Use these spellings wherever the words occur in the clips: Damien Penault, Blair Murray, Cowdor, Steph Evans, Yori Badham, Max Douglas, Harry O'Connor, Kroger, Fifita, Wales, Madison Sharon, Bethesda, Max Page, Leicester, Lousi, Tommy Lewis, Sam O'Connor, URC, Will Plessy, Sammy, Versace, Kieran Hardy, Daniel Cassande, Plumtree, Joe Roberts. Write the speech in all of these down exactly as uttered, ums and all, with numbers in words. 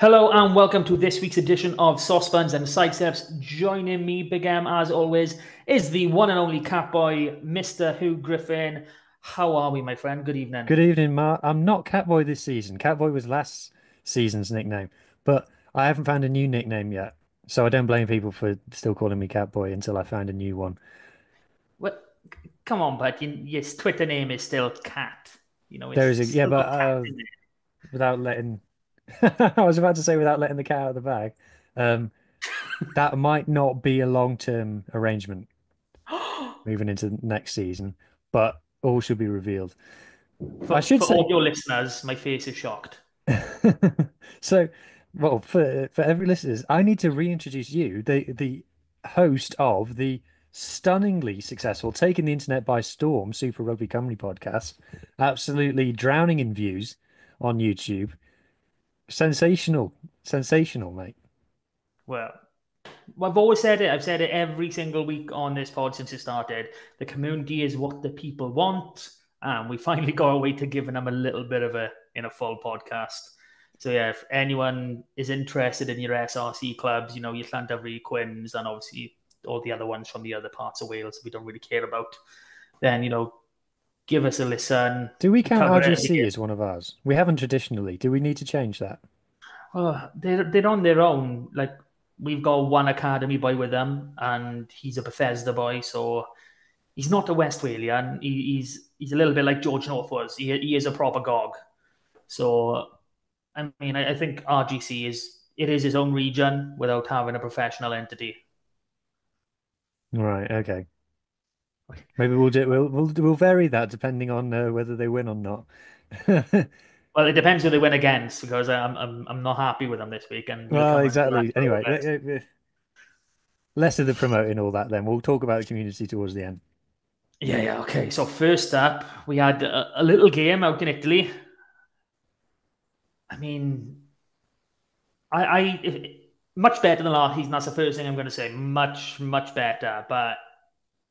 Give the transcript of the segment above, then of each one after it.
Hello and welcome to this week's edition of Sosbans and Sidesteps. Joining me, Big M, as always, is the one and only cat boy, Mister Hugh Griffin. How are we, my friend? Good evening. Good evening, Mark. I'm not Catboy this season. Catboy was last season's nickname, but I haven't found a new nickname yet, so I don't blame people for still calling me Catboy until I find a new one. Well, come on, bud. Your Twitter name is still Cat. You know, it's there is a yeah, but uh, without letting. I was about to say without letting the cat out of the bag, um, that might not be a long-term arrangement moving into next season, but all should be revealed. For, I should for say, all your listeners, my face is shocked. So, well, for for every listeners, I need to reintroduce you, the the host of the stunningly successful, taking the internet by storm, Super Rugby Company podcast, absolutely drowning in views on YouTube. Sensational, sensational, mate. Well, I've always said it. I've said it every single week on this pod since it started. The community is what the people want, and we finally got a way to giving them a little bit of a in a full podcast. So yeah, if anyone is interested in your S R C clubs, you know, your Llandovery, Quins, and obviously all the other ones from the other parts of Wales that we don't really care about, then you know. Give us a listen. Do we count R G C as one of ours? We haven't traditionally. Do we need to change that? Oh, they're, they're on their own. Like, we've got one academy boy with them, and he's a Bethesda boy, so he's not a West Walian. He, he's he's a little bit like George North was. He, he is a proper Gog. So, I mean, I, I think R G C is it is his own region without having a professional entity. Right, okay. Maybe we'll do we'll, we'll we'll vary that depending on uh, whether they win or not. Well, it depends who they win against because I'm I'm I'm not happy with them this week. And well, exactly. Anyway, uh, uh, less of the promoting all that. Then we'll talk about the community towards the end. Yeah, yeah. Okay. So first up, we had a, a little game out in Italy. I mean, I I if, much better than last season. That's the first thing I'm going to say. Much much better, but.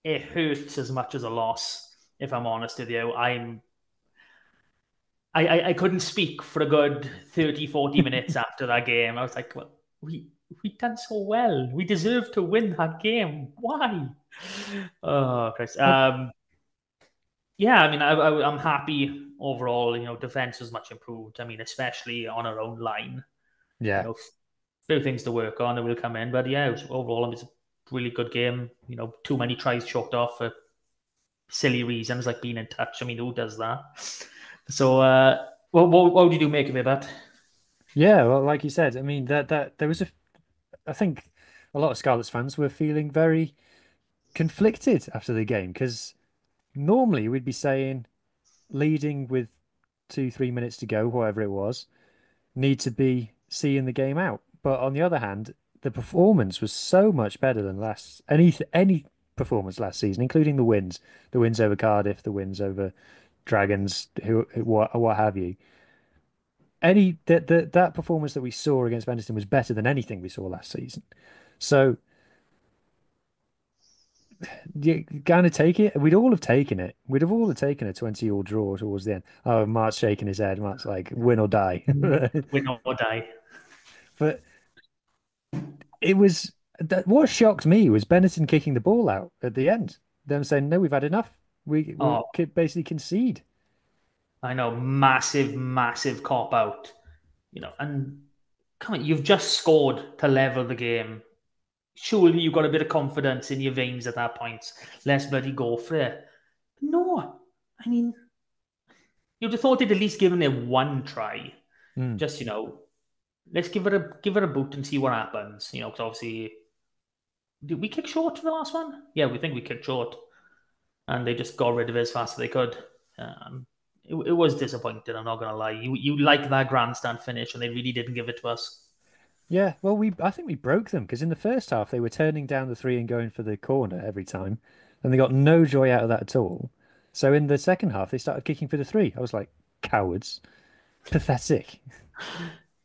It hurts as much as a loss, if I'm honest with you. I'm, I, I, I couldn't speak for a good thirty, forty minutes after that game. I was like, well, we we done so well. We deserve to win that game. Why? Oh, Chris. Um, yeah, I mean, I, I, I'm happy overall. You know, defense was much improved. I mean, especially on our own line. Yeah. You know, few things to work on that will come in, but yeah, it was, overall, I'm just. Really good game, you know. Too many tries chalked off for silly reasons like being in touch. I mean, who does that? So, uh, what what, what did you make of it, Bat? Yeah, well, like you said, I mean that that there was a, I think a lot of Scarlets fans were feeling very conflicted after the game because normally we'd be saying leading with two three minutes to go, whatever it was, need to be seeing the game out. But on the other hand. The performance was so much better than last any any performance last season, including the wins, the wins over Cardiff, the wins over Dragons, who, who what, what have you. Any that that that performance that we saw against Benetton was better than anything we saw last season. So, you gonna take it? We'd all have taken it. We'd have all have taken a twenty-all draw towards the end. Oh, Mark's shaking his head. Mark's like, win or die. Win or die. But. It was that what shocked me was Benetton kicking the ball out at the end. Them saying, "No, we've had enough. We, oh. we basically concede." I know, massive, massive cop out. You know, and come on, you've just scored to level the game. Surely you've got a bit of confidence in your veins at that point. Let's bloody go for it. No, I mean, you'd have thought they'd at least given it one try. Mm. Just you know. Let's give it a give it a boot and see what happens. You know, because obviously, did we kick short for the last one? Yeah, we think we kicked short, and they just got rid of it as fast as they could. Um, it, it was disappointing. I'm not gonna lie. You you like that grandstand finish, and they really didn't give it to us. Yeah, well, we I think we broke them because in the first half they were turning down the three and going for the corner every time, and they got no joy out of that at all. So in the second half they started kicking for the three. I was like, cowards, pathetic.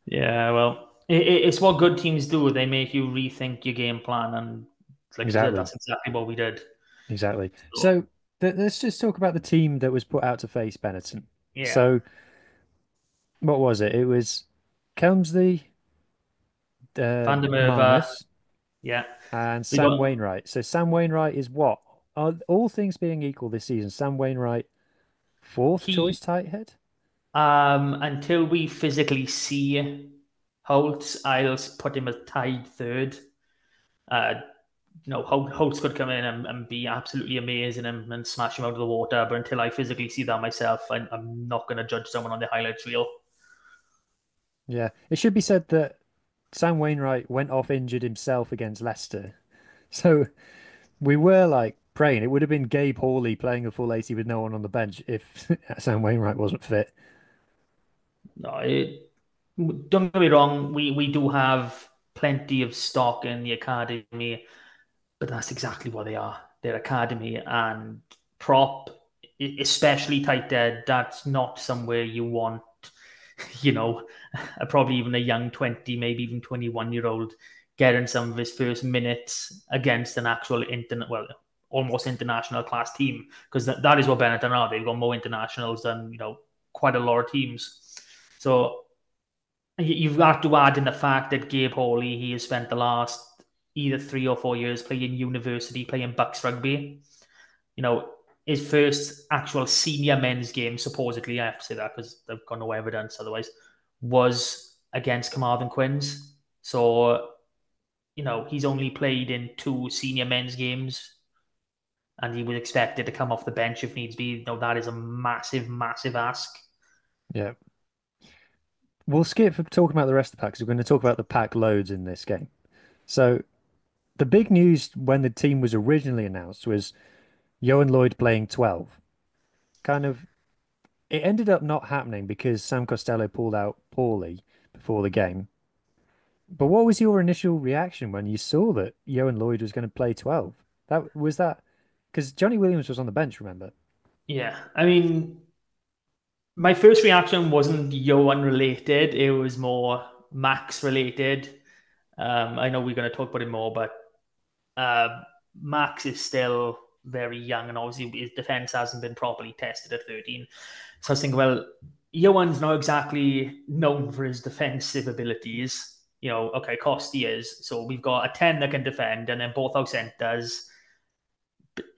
Yeah, well, it, it's what good teams do. They make you rethink your game plan, and like exactly. I said, that's exactly what we did. Exactly. So, so th- let's just talk about the team that was put out to face Benetton. Yeah. So, what was it? It was Kelmsley, uh, Vandermeer. Yeah. And so Sam got... Wainwright. So Sam Wainwright is what? Are all things being equal this season, Sam Wainwright fourth he... choice tight head? Um, until we physically see Holtz, I'll put him as tied third. Uh, no, Holtz could come in and, and be absolutely amazing and, and smash him out of the water, but until I physically see that myself, I, I'm not going to judge someone on the highlights reel. Yeah, it should be said that Sam Wainwright went off injured himself against Leicester. So we were like praying. It would have been Gabe Hawley playing a full eighty with no one on the bench if Sam Wainwright wasn't fit. No, it, don't get me wrong. We, we do have plenty of stock in the academy, but that's exactly what they are. Their academy and prop, especially tight end, that's not somewhere you want, you know, probably even a young twenty, maybe even twenty-one-year-old getting some of his first minutes against an actual internet, well, almost international class team, because that, that is what Benetton are. They've got more internationals than, you know, quite a lot of teams. So you've got to add in the fact that Gabe Hawley, he has spent the last either three or four years playing university, playing Bucks rugby. You know, his first actual senior men's game, supposedly, I have to say that because they've got no evidence otherwise, was against Carmarthen Quins. So, you know, he's only played in two senior men's games and he was expected to come off the bench if needs be. You know, that is a massive, massive ask. Yeah. We'll skip talking about the rest of the pack because we're going to talk about the pack loads in this game. So the big news when the team was originally announced was Ioan Lloyd playing twelve. Kind of, it ended up not happening because Sam Costelow pulled out poorly before the game. But what was your initial reaction when you saw that Ioan Lloyd was going to play twelve? That was that because Johnny Williams was on the bench, remember? Yeah, I mean, my first reaction wasn't Ioan related; it was more Max related. Um, I know we're going to talk about it more, but uh, Max is still very young, and obviously his defense hasn't been properly tested at thirteen. So I was thinking, well, Ioan's not exactly known for his defensive abilities. You know, okay, Costi is. So we've got a ten that can defend, and then both our centers.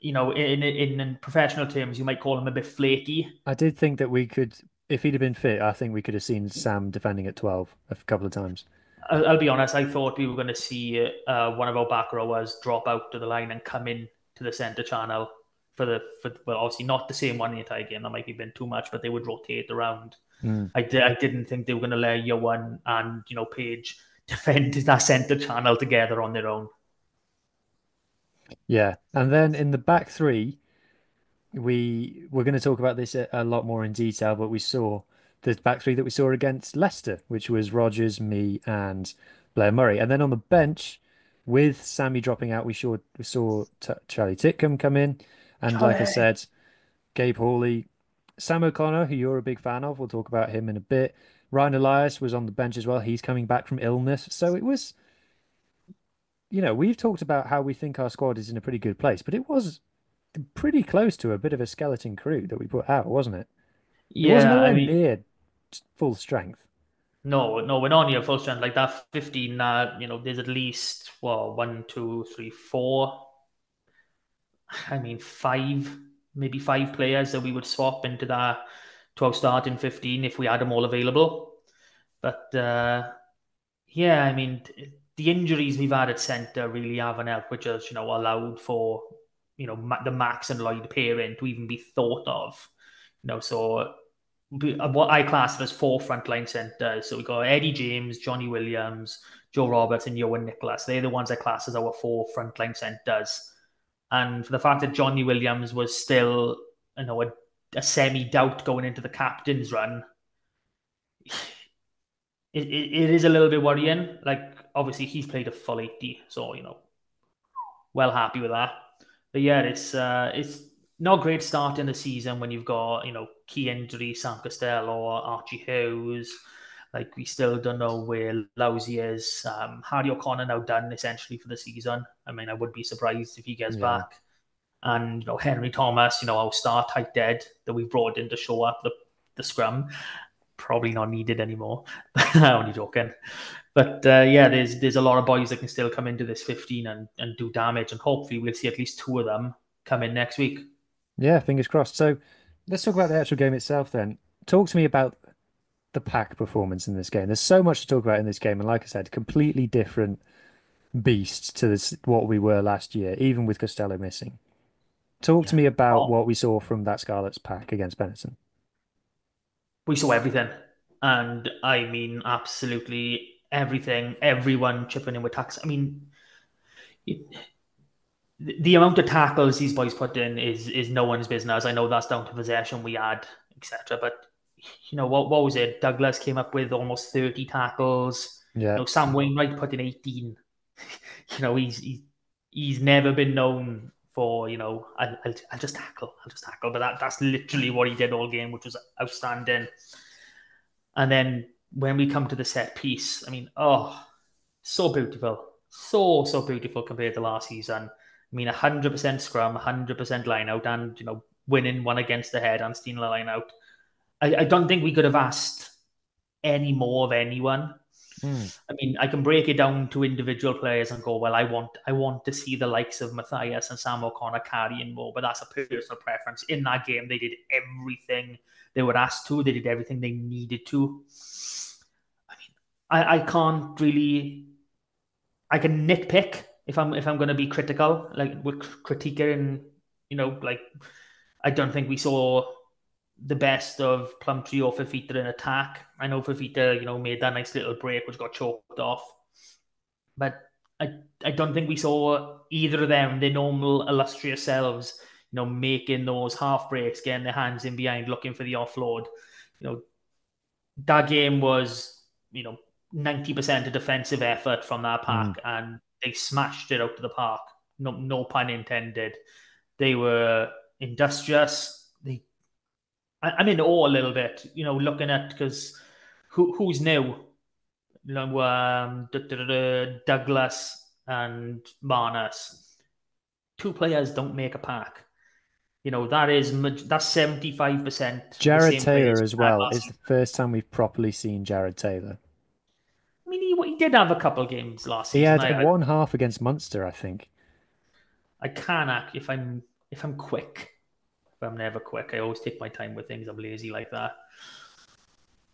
You know, in, in in professional terms, you might call him a bit flaky. I did think that we could, if he'd have been fit, I think we could have seen Sam defending at twelve a couple of times. I'll, I'll be honest, I thought we were going to see uh, one of our back rowers drop out to the line and come in to the centre channel for the, for, well, obviously not the same one in the entire game. That might have been too much, but they would rotate around. Mm. I, di- I didn't think they were going to let Ioan and, you know, Page defend that centre channel together on their own. Yeah, and then in the back three, we we're going to talk about this a, a lot more in detail, but we saw the back three that we saw against Leicester, which was Rogers, Mee and Blair Murray. And then on the bench, with Sammy dropping out, we saw, we saw T- Charlie Titcombe come in. And Charlie. Like I said, Gabe Hawley, Sam O'Connor, who you're a big fan of, we'll talk about him in a bit. Ryan Elias was on the bench as well. He's coming back from illness. So it was... You know, we've talked about how we think our squad is in a pretty good place, but it was pretty close to a bit of a skeleton crew that we put out, wasn't it? Yeah, it wasn't nowhere I mean, near full strength. No, no, we're not near full strength. Like that fifteen, uh, you know, there's at least, well, one, two, three, four, I mean, five, maybe five players that we would swap into that twelve starting fifteen if we had them all available. But, uh, yeah, I mean... It, the injuries we've had at centre really haven't helped, which has, you know, allowed for, you know, the Max and Lloyd pairing to even be thought of. You know, so what I classed as four frontline centres. So we got Eddie James, Johnny Williams, Joe Roberts and Ioan Nicholas. They're the ones I classed as our four frontline centres. And for the fact that Johnny Williams was still, you know, a, a semi-doubt going into the captain's run, it, it, it is a little bit worrying. Like, obviously, he's played a full eighty, so, you know, well happy with that. But yeah, it's uh, it's not great start in the season when you've got, you know, key injury, Sam Costelow, Archie Hughes. Like, we still don't know where Lousi is. Um, Harry O'Connor now done, essentially, for the season. I mean, I would be surprised if he gets yeah. back. And, you know, Henry Thomas, you know, our star tight dead that we've brought in to show up the, the scrum. probably not needed anymore. Only joking. But uh, yeah, there's there's a lot of boys that can still come into this fifteen and, and do damage, and hopefully we'll see at least two of them come in next week. Yeah, fingers crossed. So let's talk about the actual game itself then. Talk to me about the pack performance in this game. There's so much to talk about in this game, and like I said, completely different beast to this, what we were last year, even with Costelow missing. Talk yeah. to me about oh. what we saw from that Scarlets pack against Benetton. We saw everything, and I mean absolutely everything. Everyone chipping in with tackles. I mean, it, the, the amount of tackles these boys put in is is no one's business. I know that's down to possession we had, et cetera. But you know what? What was it? Douglas came up with almost thirty tackles. Yeah. You know, Sam Wainwright put in eighteen. You know, he's he, he's never been known for, you know, I'll, I'll, I'll just tackle, I'll just tackle. But that, that's literally what he did all game, which was outstanding. And then when we come to the set piece, I mean, oh, so beautiful. So, so beautiful compared to last season. I mean, one hundred percent scrum, one hundred percent line out, and, you know, winning one against the head and stealing a line out. I, I don't think we could have asked any more of anyone. Mm. I mean, I can break it down to individual players and go, well, I want I want to see the likes of Mathias and Sam O'Connor carrying more, but that's a personal preference. In that game, they did everything they were asked to. They did everything they needed to. I mean, I, I can't really... I can nitpick if I'm if I'm going to be critical, like with critiquing, you know, like I don't think we saw the best of Plumtree or Fifita in attack. I know Fifita, you know, made that nice little break, which got choked off. But I, I don't think we saw either of them, their normal, illustrious selves, you know, making those half breaks, getting their hands in behind, looking for the offload. You know, that game was, you know, ninety percent a defensive effort from that pack, mm. and they smashed it out to the park. No, no pun intended. They were industrious. I'm in awe a little bit, you know, looking at, because who who's new? Um, Douglas and Marnus. Two players don't make a pack. You know, that is, that's seventy-five percent. Jared Taylor as well. It's the first time we've properly seen Jared Taylor. I mean, he, he did have a couple of games last season. He had I, one I, half against Munster, I think. I can act if I'm if I'm quick. I'm never quick. I always take my time with things. I'm lazy like that.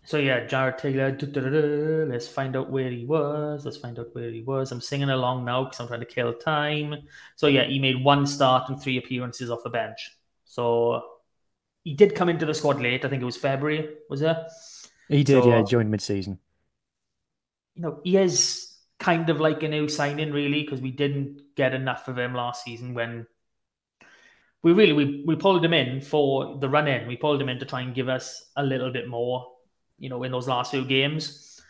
So yeah, Jared Taylor. Doo, doo, doo, doo. Let's find out where he was. Let's find out where he was. I'm singing along now because I'm trying to kill time. So yeah, he made one start and three appearances off the bench. So he did come into the squad late. I think it was February, was it? He did, so, yeah. He joined mid-season. You know, he is kind of like a new signing, really, because we didn't get enough of him last season when... We really, we, we pulled him in for the run-in. We pulled him in to try and give us a little bit more, you know, in those last few games.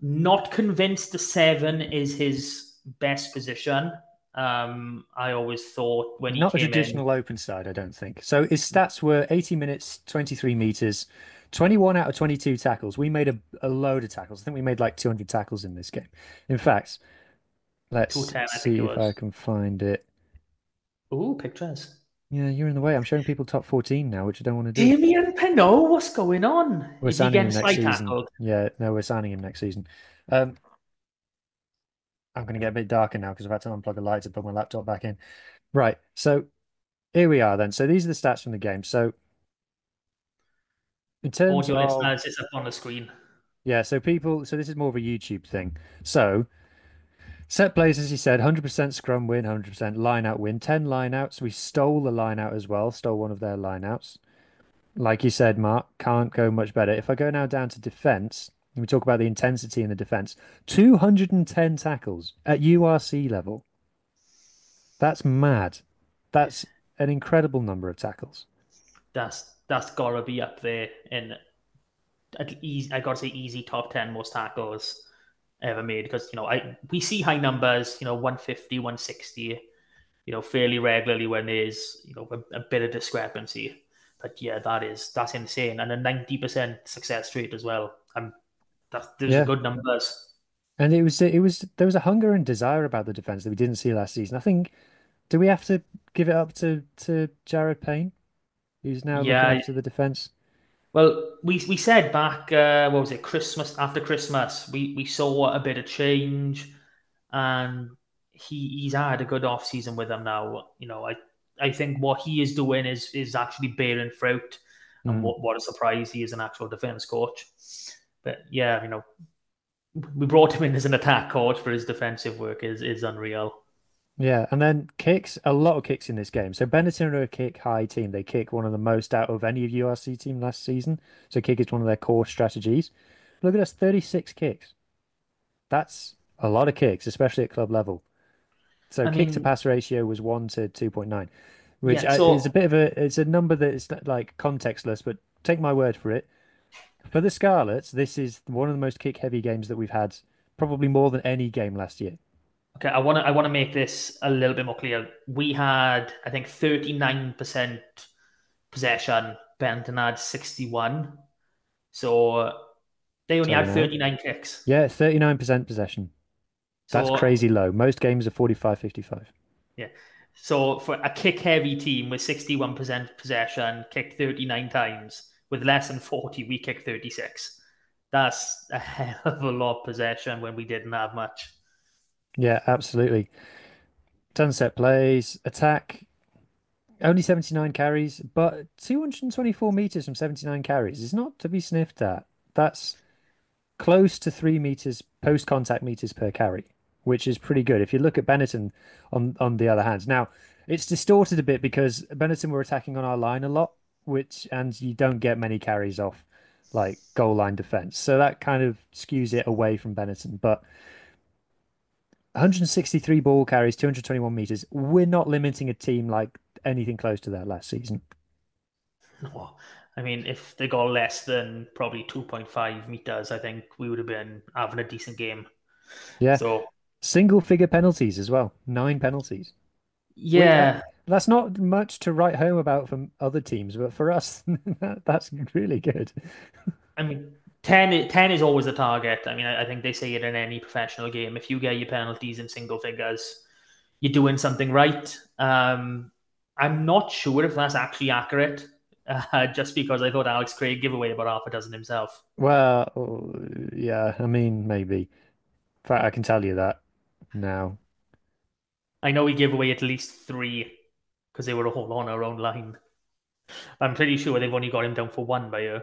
Not convinced the seven is his best position. Um, I always thought when he Not came Not a traditional in, open side, I don't think. So his stats were eighty minutes, twenty-three metres, twenty-one out of twenty-two tackles. We made a, a load of tackles. I think we made like two hundred tackles in this game. In fact, let's two ten, see if I can find it. Ooh, pictures. Yeah, you're in the way. I'm showing people top fourteen now, which I don't want to do. Damien Penault, what's going on? We're Is signing him next season. Tackled? Yeah, no, we're signing him next season. Um, I'm going to get a bit darker now because I've had to unplug the lights and put my laptop back in. Right, so here we are then. So these are the stats from the game. So in terms Audio of... listeners, it's up on the screen. Yeah, so people... So this is more of a YouTube thing. So... Set plays, as you said, one hundred percent scrum win, one hundred percent line-out win, ten line-outs. We stole the line-out as well, stole one of their line-outs. Like you said, Mark, can't go much better. If I go now down to defence, and we talk about the intensity in the defence, two hundred ten tackles at U R C level. That's mad. That's an incredible number of tackles. That's that's got to be up there in, I got to say, easy top ten most tackles ever made, because, you know, I we see high numbers, you know, one fifty, one sixty, you know, fairly regularly when there's, you know, a, a bit of discrepancy. But yeah, that is, that's insane. And a ninety percent success rate as well. Um, that's, those yeah. are good numbers. And it was, it was, there was a hunger and desire about the defence that we didn't see last season. I think, do we have to give it up to, to Jared Payne, who's now yeah, looking after the defence? Well, we we said back, uh, what was it, Christmas, after Christmas, we, we saw a bit of change, and he he's had a good off-season with them now. You know, I, I think what he is doing is is actually bearing fruit, mm. and what, what a surprise he is an actual defence coach. But yeah, you know, we brought him in as an attack coach, for his defensive work is, is unreal. Yeah, and then kicks, a lot of kicks in this game. So Benetton are a kick-high team. They kick one of the most out of any of U R C team last season. So kick is one of their core strategies. Look at us, thirty-six kicks. That's a lot of kicks, especially at club level. So I kick mean, to pass ratio was one to two point nine, which yeah, so... is a bit of a, it's a number that is like contextless, but take my word for it. For the Scarlets, this is one of the most kick-heavy games that we've had, probably more than any game last year. Okay, I want to I want to make this a little bit more clear. We had, I think, thirty-nine percent possession. Benton had sixty-one. So they only Sorry, had thirty-nine no. kicks. Yeah, thirty-nine percent possession. That's so crazy low. Most games are forty-five fifty-five. Yeah. So for a kick-heavy team with sixty-one percent possession, kicked thirty-nine times. With less than forty, we kicked thirty-six. That's a hell of a lot of possession when we didn't have much. Yeah, absolutely. ten set plays, attack, only seventy-nine carries, but two hundred twenty-four metres from seventy-nine carries is not to be sniffed at. That's close to three metres, post-contact metres per carry, which is pretty good. If you look at Benetton, on, on the other hand. Now, it's distorted a bit because Benetton were attacking on our line a lot, which and you don't get many carries off, like, goal line defence. So that kind of skews it away from Benetton, but one hundred sixty-three ball carries, two hundred twenty-one metres. We're not limiting a team like anything close to that last season. No. I mean, if they got less than probably two point five metres, I think we would have been having a decent game. Yeah. So single-figure penalties as well. Nine penalties. Yeah. Well, that's not much to write home about from other teams, but for us, that's really good. I mean... ten, ten is always the target. I mean, I, I think they say it in any professional game. If you get your penalties in single figures, you're doing something right. Um, I'm not sure if that's actually accurate, uh, just because I thought Alex Craig gave away about half a dozen himself. Well, yeah, I mean, maybe. In fact, I can tell you that now. I know he gave away at least three because they were all on our own line. I'm pretty sure they've only got him down for one by year.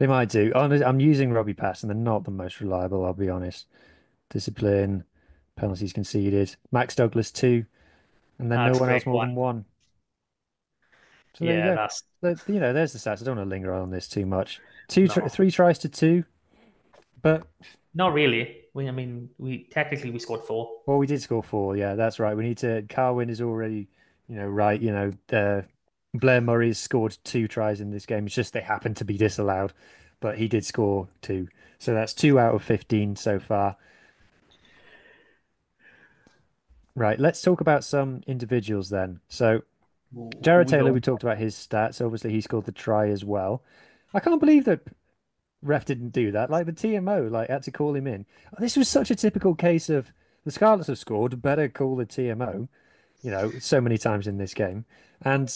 They might do. I'm using Robbie Pass, and they're not the most reliable, I'll be honest. Discipline, penalties conceded. Max Douglas, two. And then Alex no one Craig else more one. than one. So yeah, you that's... You know, there's the stats. I don't want to linger on this too much. Two, no. tr- Three tries to two, but... Not really. We, I mean, we technically we scored four. Well, we did score four, yeah, that's right. We need to... Carwin is already, you know, right, you know... Uh, Blair Murray has scored two tries in this game. It's just they happen to be disallowed, but he did score two. So that's two out of fifteen so far. Right, let's talk about some individuals then. So Jared Taylor, we talked about his stats. Obviously, he scored the try as well. I can't believe that Ref didn't do that. Like the T M O, like had to call him in. This was such a typical case of the Scarlets have scored, better call the T M O, you know, so many times in this game. And...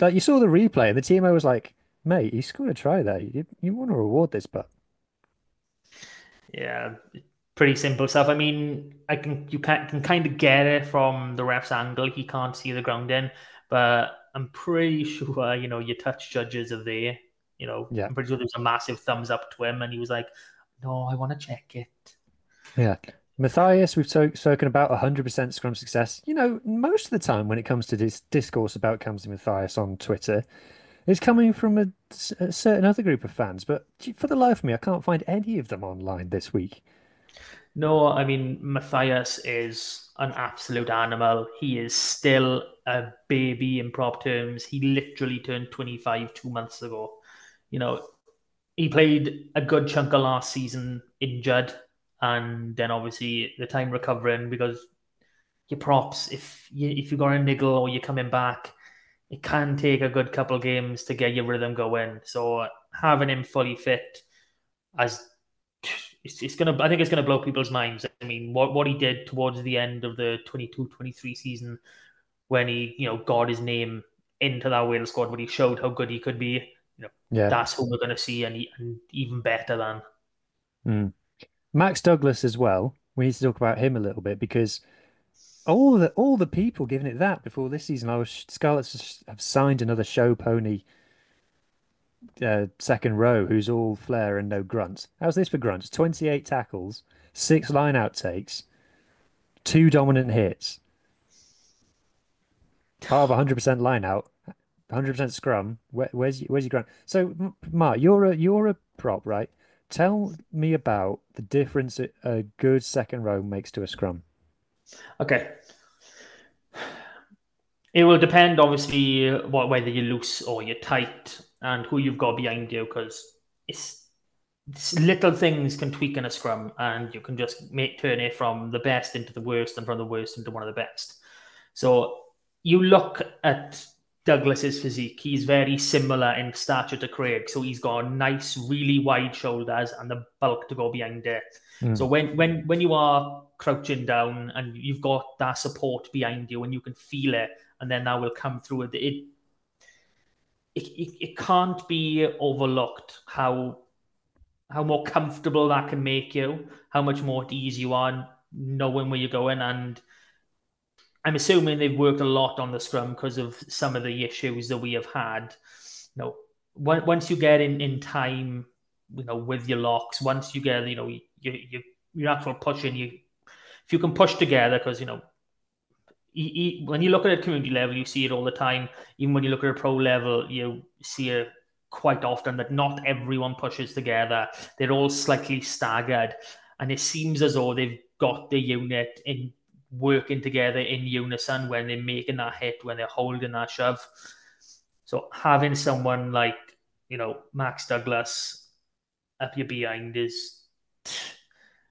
Like you saw the replay, and the T M O was like, "Mate, you scored a try there. You you want to reward this, but yeah, pretty simple stuff. I mean, I can you can, can kind of get it from the ref's angle. He can't see the ground in, but I'm pretty sure you know your touch judges are there. You know, yeah. I'm pretty sure there was a massive thumbs up to him, and he was like, "No, I want to check it." Yeah. Mathias, we've spoken about one hundred percent scrum success. You know, most of the time when it comes to this discourse about Kamsi Mathias on Twitter, it's coming from a, a certain other group of fans. But for the life of me, I can't find any of them online this week. No, I mean, Mathias is an absolute animal. He is still a baby in prop terms. He literally turned twenty-five two months ago. You know, he played a good chunk of last season injured. And then obviously the time recovering, because your props, if you if you got a niggle or you're coming back, it can take a good couple of games to get your rhythm going. So having him fully fit, as it's, it's gonna, I think it's gonna blow people's minds. I mean, what, what he did towards the end of the twenty-two twenty-three season, when he you know got his name into that Wales squad, when he showed how good he could be, you know, yeah. that's who we're going to see, and, and even better than. Mm. Max Douglas as well. We need to talk about him a little bit, because all the all the people giving it that before this season. I was Scarlets have signed another show pony uh, second row who's all flair and no grunts. How's this for grunts? twenty-eight tackles, six line out takes, two dominant hits, part of one hundred percent line out, one hundred percent scrum. Where, where's where's your grunt? So Mark, you're a you're a prop, right? Tell me about the difference a good second row makes to a scrum. Okay. It will depend, obviously, what whether you're loose or you're tight and who you've got behind you, because it's, it's little things can tweak in a scrum, and you can just make turn it from the best into the worst and from the worst into one of the best. So you look at Douglas's physique. He's very similar in stature to Craig, so he's got nice, really wide shoulders and the bulk to go behind it. Mm. So when when when you are crouching down and you've got that support behind you and you can feel it, and then that will come through. It it it, it can't be overlooked how how more comfortable that can make you, how much more at ease you are, knowing where you're going. And I'm assuming they've worked a lot on the scrum because of some of the issues that we have had. You know, once you get in, in time, you know, with your locks, once you get, you know, you, you, your actual pushing, you, if you can push together, because, you know, you, you, when you look at a community level, you see it all the time. Even when you look at a pro level, you see it quite often that not everyone pushes together. They're all slightly staggered. And it seems as though they've got the unit in working together in unison when they're making that hit, when they're holding that shove. So having someone like, you know, Max Douglas up your behind is,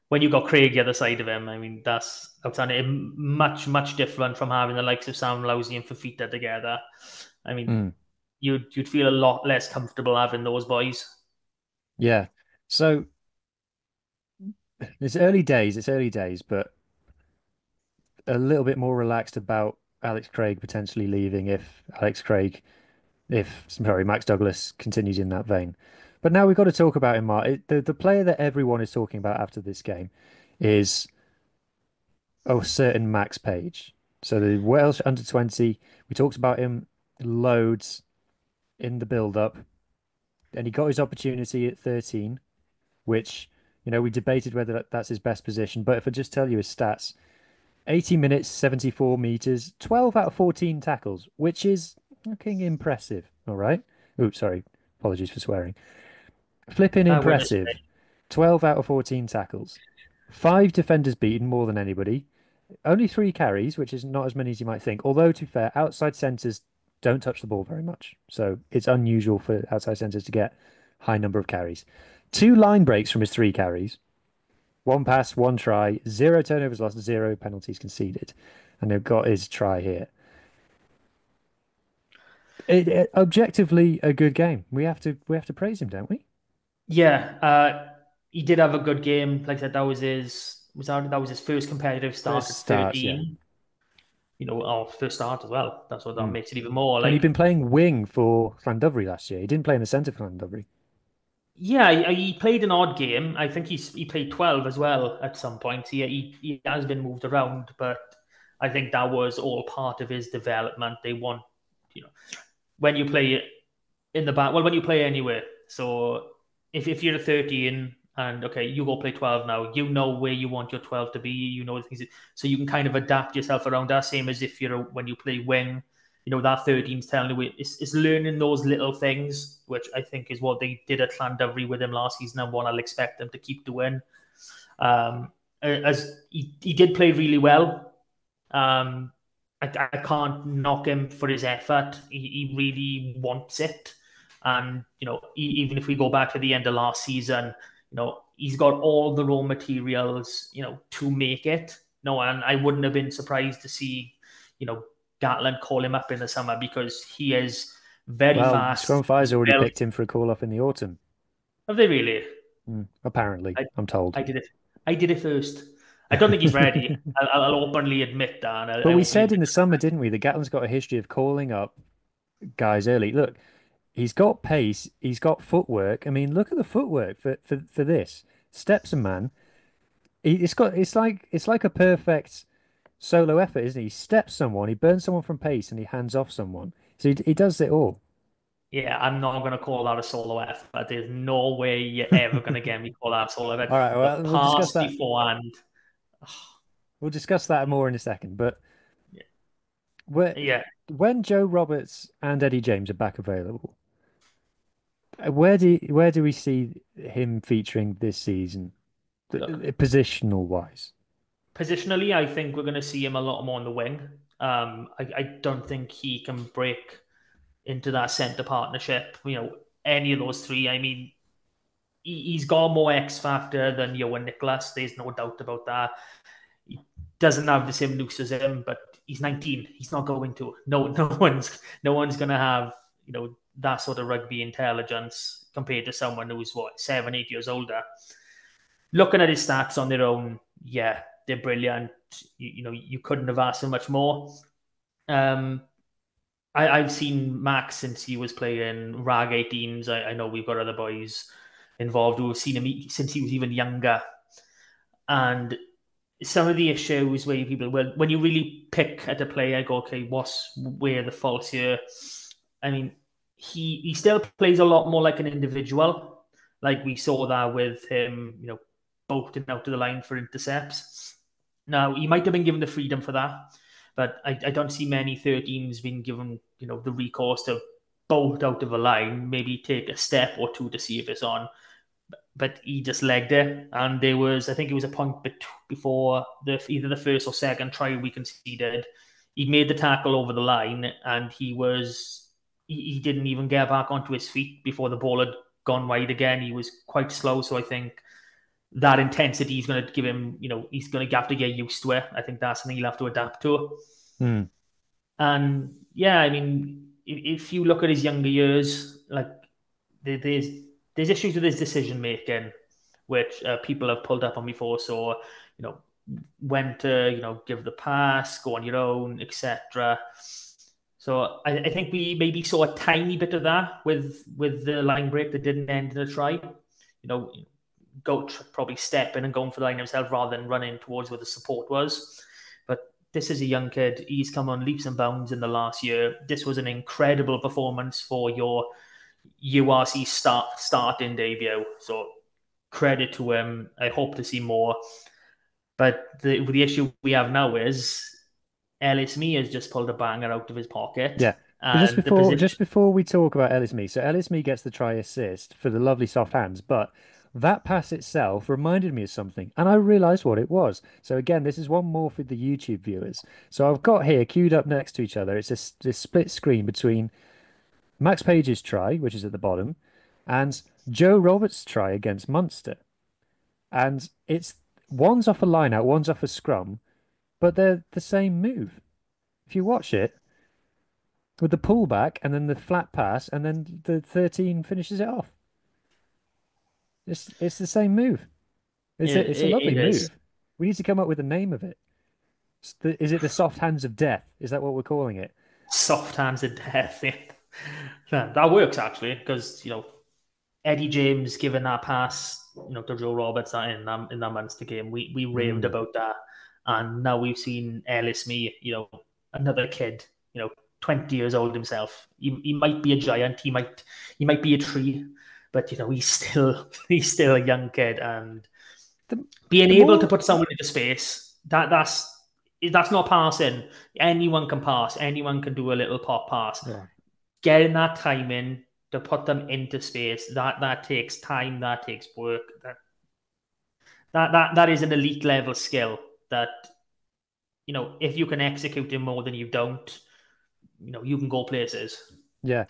when you've got Craig the other side of him, I mean, that's outstanding. Much, much different from having the likes of Sam, Lousi and Fifita together. I mean, mm. you'd, you'd feel a lot less comfortable having those boys. Yeah. So it's early days, it's early days, but a little bit more relaxed about Alex Craig potentially leaving if Alex Craig, if, sorry, Max Douglas continues in that vein. But now we've got to talk about him, Mark. It, the, the player that everyone is talking about after this game is a certain Max Page. So the Welsh under twenty, we talked about him loads in the build-up, and he got his opportunity at thirteen, which, you know, we debated whether that's his best position. But if I just tell you his stats, eighty minutes, seventy-four metres, twelve out of fourteen tackles, which is fucking impressive, all right? Oops, sorry. Apologies for swearing. Flipping impressive. twelve out of fourteen tackles. Five defenders beaten, more than anybody. Only three carries, which is not as many as you might think. Although, to be fair, outside centres don't touch the ball very much. So it's unusual for outside centres to get a high number of carries. Two line breaks from his three carries. One pass, one try, zero turnovers lost, zero penalties conceded. And they've got his try here. It, it, objectively, a good game. We have to we have to praise him, don't we? Yeah, uh, he did have a good game. Like I said, that was his was that, that was his first competitive start first at start, thirteen. Yeah. You know, our oh, first start as well. That's what that mm. makes it even more. Like, and he'd been playing wing for Llandovery last year. He didn't play in the centre for Llandovery. Yeah, he played an odd game. I think he's, he played twelve as well at some point. He, he he has been moved around, but I think that was all part of his development. They want, you know, when you play in the back, well, when you play anywhere. So if, if you're a thirteen and, okay, you go play twelve now, you know where you want your twelve to be. You know things. So you can kind of adapt yourself around that, same as if you're a, when you play wing. You know, that thirteen's telling you, it's, it's learning those little things, which I think is what they did at Llandovery with him last season, and one I'll expect them to keep doing. Um, as he, he did play really well. Um, I, I can't knock him for his effort. He, he really wants it. And, you know, he, even if we go back to the end of last season, you know, he's got all the raw materials, you know, to make it. No, and I wouldn't have been surprised to see, you know, Gatland call him up in the summer, because he is very well, fast. Scrum Fire's already very... picked him for a call up in the autumn. Have they really? Mm, apparently, I, I'm told. I did it. I did it first. I don't think he's ready. I'll, I'll openly admit that. I'll, but I'll we said in the summer, didn't we, that Gatland's got a history of calling up guys early. Look, He's got pace. He's got footwork. I mean, look at the footwork for for, for this. Steps a man. He, it's got. It's like it's like a perfect solo effort, isn't he? He steps someone. He burns someone from pace, and he hands off someone. So he he does it all. Yeah, I'm not going to call that a solo effort. There's no way you're ever going to get me call that a solo effort. All right, well, we'll discuss that beforehand. We'll discuss that more in a second. But yeah. Where, yeah. when Joe Roberts and Eddie James are back available, where do where do we see him featuring this season, positional wise? Positionally, I think we're going to see him a lot more on the wing. Um, I, I don't think he can break into that centre partnership, you know, any of those three. I mean, he, he's got more X factor than Ioan Nicholas. There's no doubt about that. He doesn't have the same looks as him, but he's nineteen. He's not going to. No, no one's, no one's going to have, you know, that sort of rugby intelligence compared to someone who's what, seven, eight years older. Looking at his stats on their own, yeah, they're brilliant. You, you know, you couldn't have asked him much more. Um, I, I've seen Max since he was playing rag eighteens. I, I know we've got other boys involved who have seen him since he was even younger. And some of the issues where people, well, when you really pick at a player, go, okay, what's where the faults here? I mean, he he still plays a lot more like an individual. Like we saw that with him, you know, bolting out to the line for intercepts. Now, he might have been given the freedom for that. But I, I don't see many thirteens being given, you know, the recourse to bolt out of a line, maybe take a step or two to see if it's on. But, but he just legged it. And there was, I think it was a point before the either the first or second try we conceded. He made the tackle over the line and he was, he, he didn't even get back onto his feet before the ball had gone wide again. He was quite slow. So I think that intensity he's going to give him, you know, he's going to have to get used to it. I think that's something he'll have to adapt to. Mm. And yeah, I mean, if you look at his younger years, like there's there's issues with his decision making, which uh, people have pulled up on before. So, you know, when to, you know, give the pass, go on your own, et cetera. So I, I think we maybe saw a tiny bit of that with with the line break that didn't end in a try. You know, Go to probably step in and going for the line himself rather than running towards where the support was. But this is a young kid. He's come on leaps and bounds in the last year. This was an incredible performance for your U R C start starting debut. So credit to him. I hope to see more. But the the issue we have now is Ellis Mee has just pulled a banger out of his pocket. Yeah. And just before position... just before we talk about Ellis Mee, so Ellis Mee gets the try assist for the lovely soft hands, but that pass itself reminded me of something, and I realised what it was. So again, this is one more for the YouTube viewers. So I've got here, queued up next to each other, it's this, this split screen between Max Page's try, which is at the bottom, and Joe Roberts' try against Munster. And it's one's off a line-out, one's off a scrum, but they're the same move. If you watch it, with the pullback, and then the flat pass, and then the thirteen finishes it off. It's it's the same move. It's yeah, a, it's a lovely it move. Is. We need to come up with a name of it. The, is it the soft hands of death? Is that what we're calling it? Soft hands of death. Yeah. That, that works actually, because you know Eddie James giving that pass, you know, to Joe Roberts in that in that Munster game. We we raved mm. about that, and now we've seen Ellis Mee, you know, another kid, you know, twenty years old himself. He he might be a giant. He might he might be a tree. But you know he's still he's still a young kid, and the, being the able more... to put someone into space that that's that's not passing. Anyone can pass. Anyone can do a little pop pass. Yeah. Getting that time in to put them into space, that that takes time. That takes work. That that that, that is an elite level skill. That you know if you can execute it more than you don't, you know you can go places. Yeah,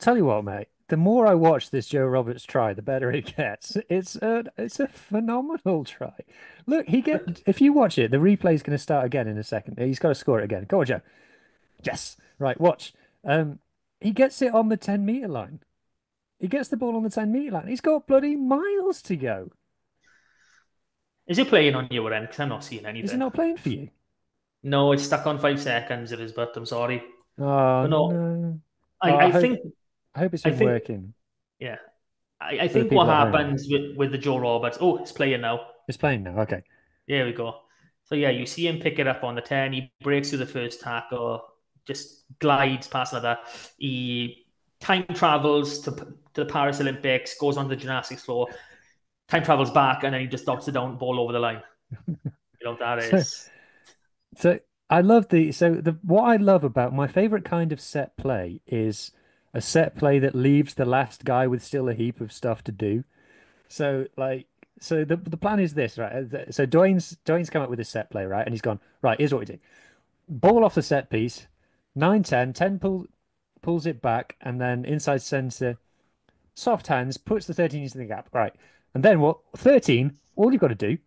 tell you what, mate. The more I watch this Joe Roberts try, the better it gets. It's a, it's a phenomenal try. Look, he get if you watch it, the replay's going to start again in a second. He's got to score it again. Go on, Joe. Yes. Right, watch. Um, he gets it on the ten-metre line. He gets the ball on the ten-metre line. He's got bloody miles to go. Is it playing on your end? Because I'm not seeing anything. Is it not playing for you? No, it's stuck on five seconds. It is, but I'm sorry. Oh, but no. no. I, oh, I, I hope... think... I hope it's been think, working. Yeah. I, I think what happens with, with the Joe Roberts... Oh, it's playing now. It's playing now, okay. There we go. So, yeah, you see him pick it up on the ten. He breaks through the first tackle, just glides past another. He time travels to, to the Paris Olympics, goes onto the gymnastics floor, time travels back, and then he just docks it down, ball over the line. You know, that is... So, so I love the... So, the what I love about... My favourite kind of set play is... a set play that leaves the last guy with still a heap of stuff to do. So, like, so the the plan is this, right? So Dwayne's Dwayne's come up with a set play, right? And he's gone, right, here's what we do. Ball off the set piece, nine ten, ten pull, pulls it back, and then inside sensor, soft hands, puts the thirteen into the gap, right? And then what? thirteen, all you've got to do,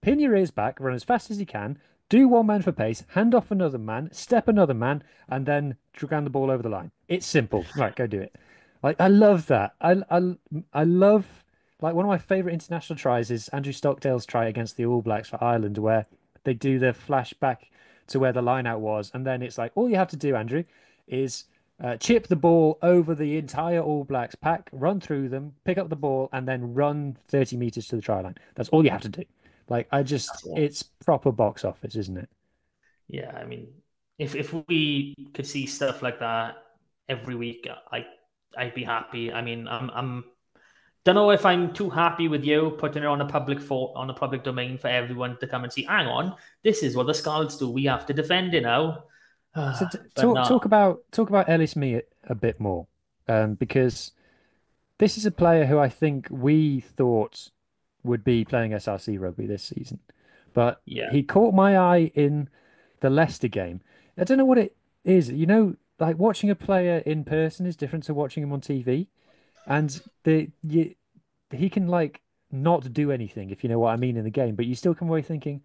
pin your ears back, run as fast as you can, do one man for pace, hand off another man, step another man, and then drag the ball over the line. It's simple. Right, go do it. Like I love that. I, I, I love, like one of my favourite international tries is Andrew Stockdale's try against the All Blacks for Ireland, where they do the flashback to where the line out was. And then it's like, all you have to do, Andrew, is uh, chip the ball over the entire All Blacks pack, run through them, pick up the ball, and then run thirty metres to the try line. That's all you have to do. Like, I just, it's proper box office, isn't it? Yeah, I mean, if if we could see stuff like that every week, I, I'd be happy. I mean, I'm, I'm, don't know if I'm too happy with you putting it on a public for, on a public domain for everyone to come and see, hang on, this is what the Scarlets do. We have to defend it now. So t- talk, no. talk about talk about Ellis Mee a, a bit more, um, because this is a player who I think we thought would be playing S R C rugby this season, but yeah. He caught my eye in the Leicester game. I don't know what it is, you know, like watching a player in person is different to watching him on T V, and the you, he can like not do anything, if you know what I mean, in the game, but you still come away thinking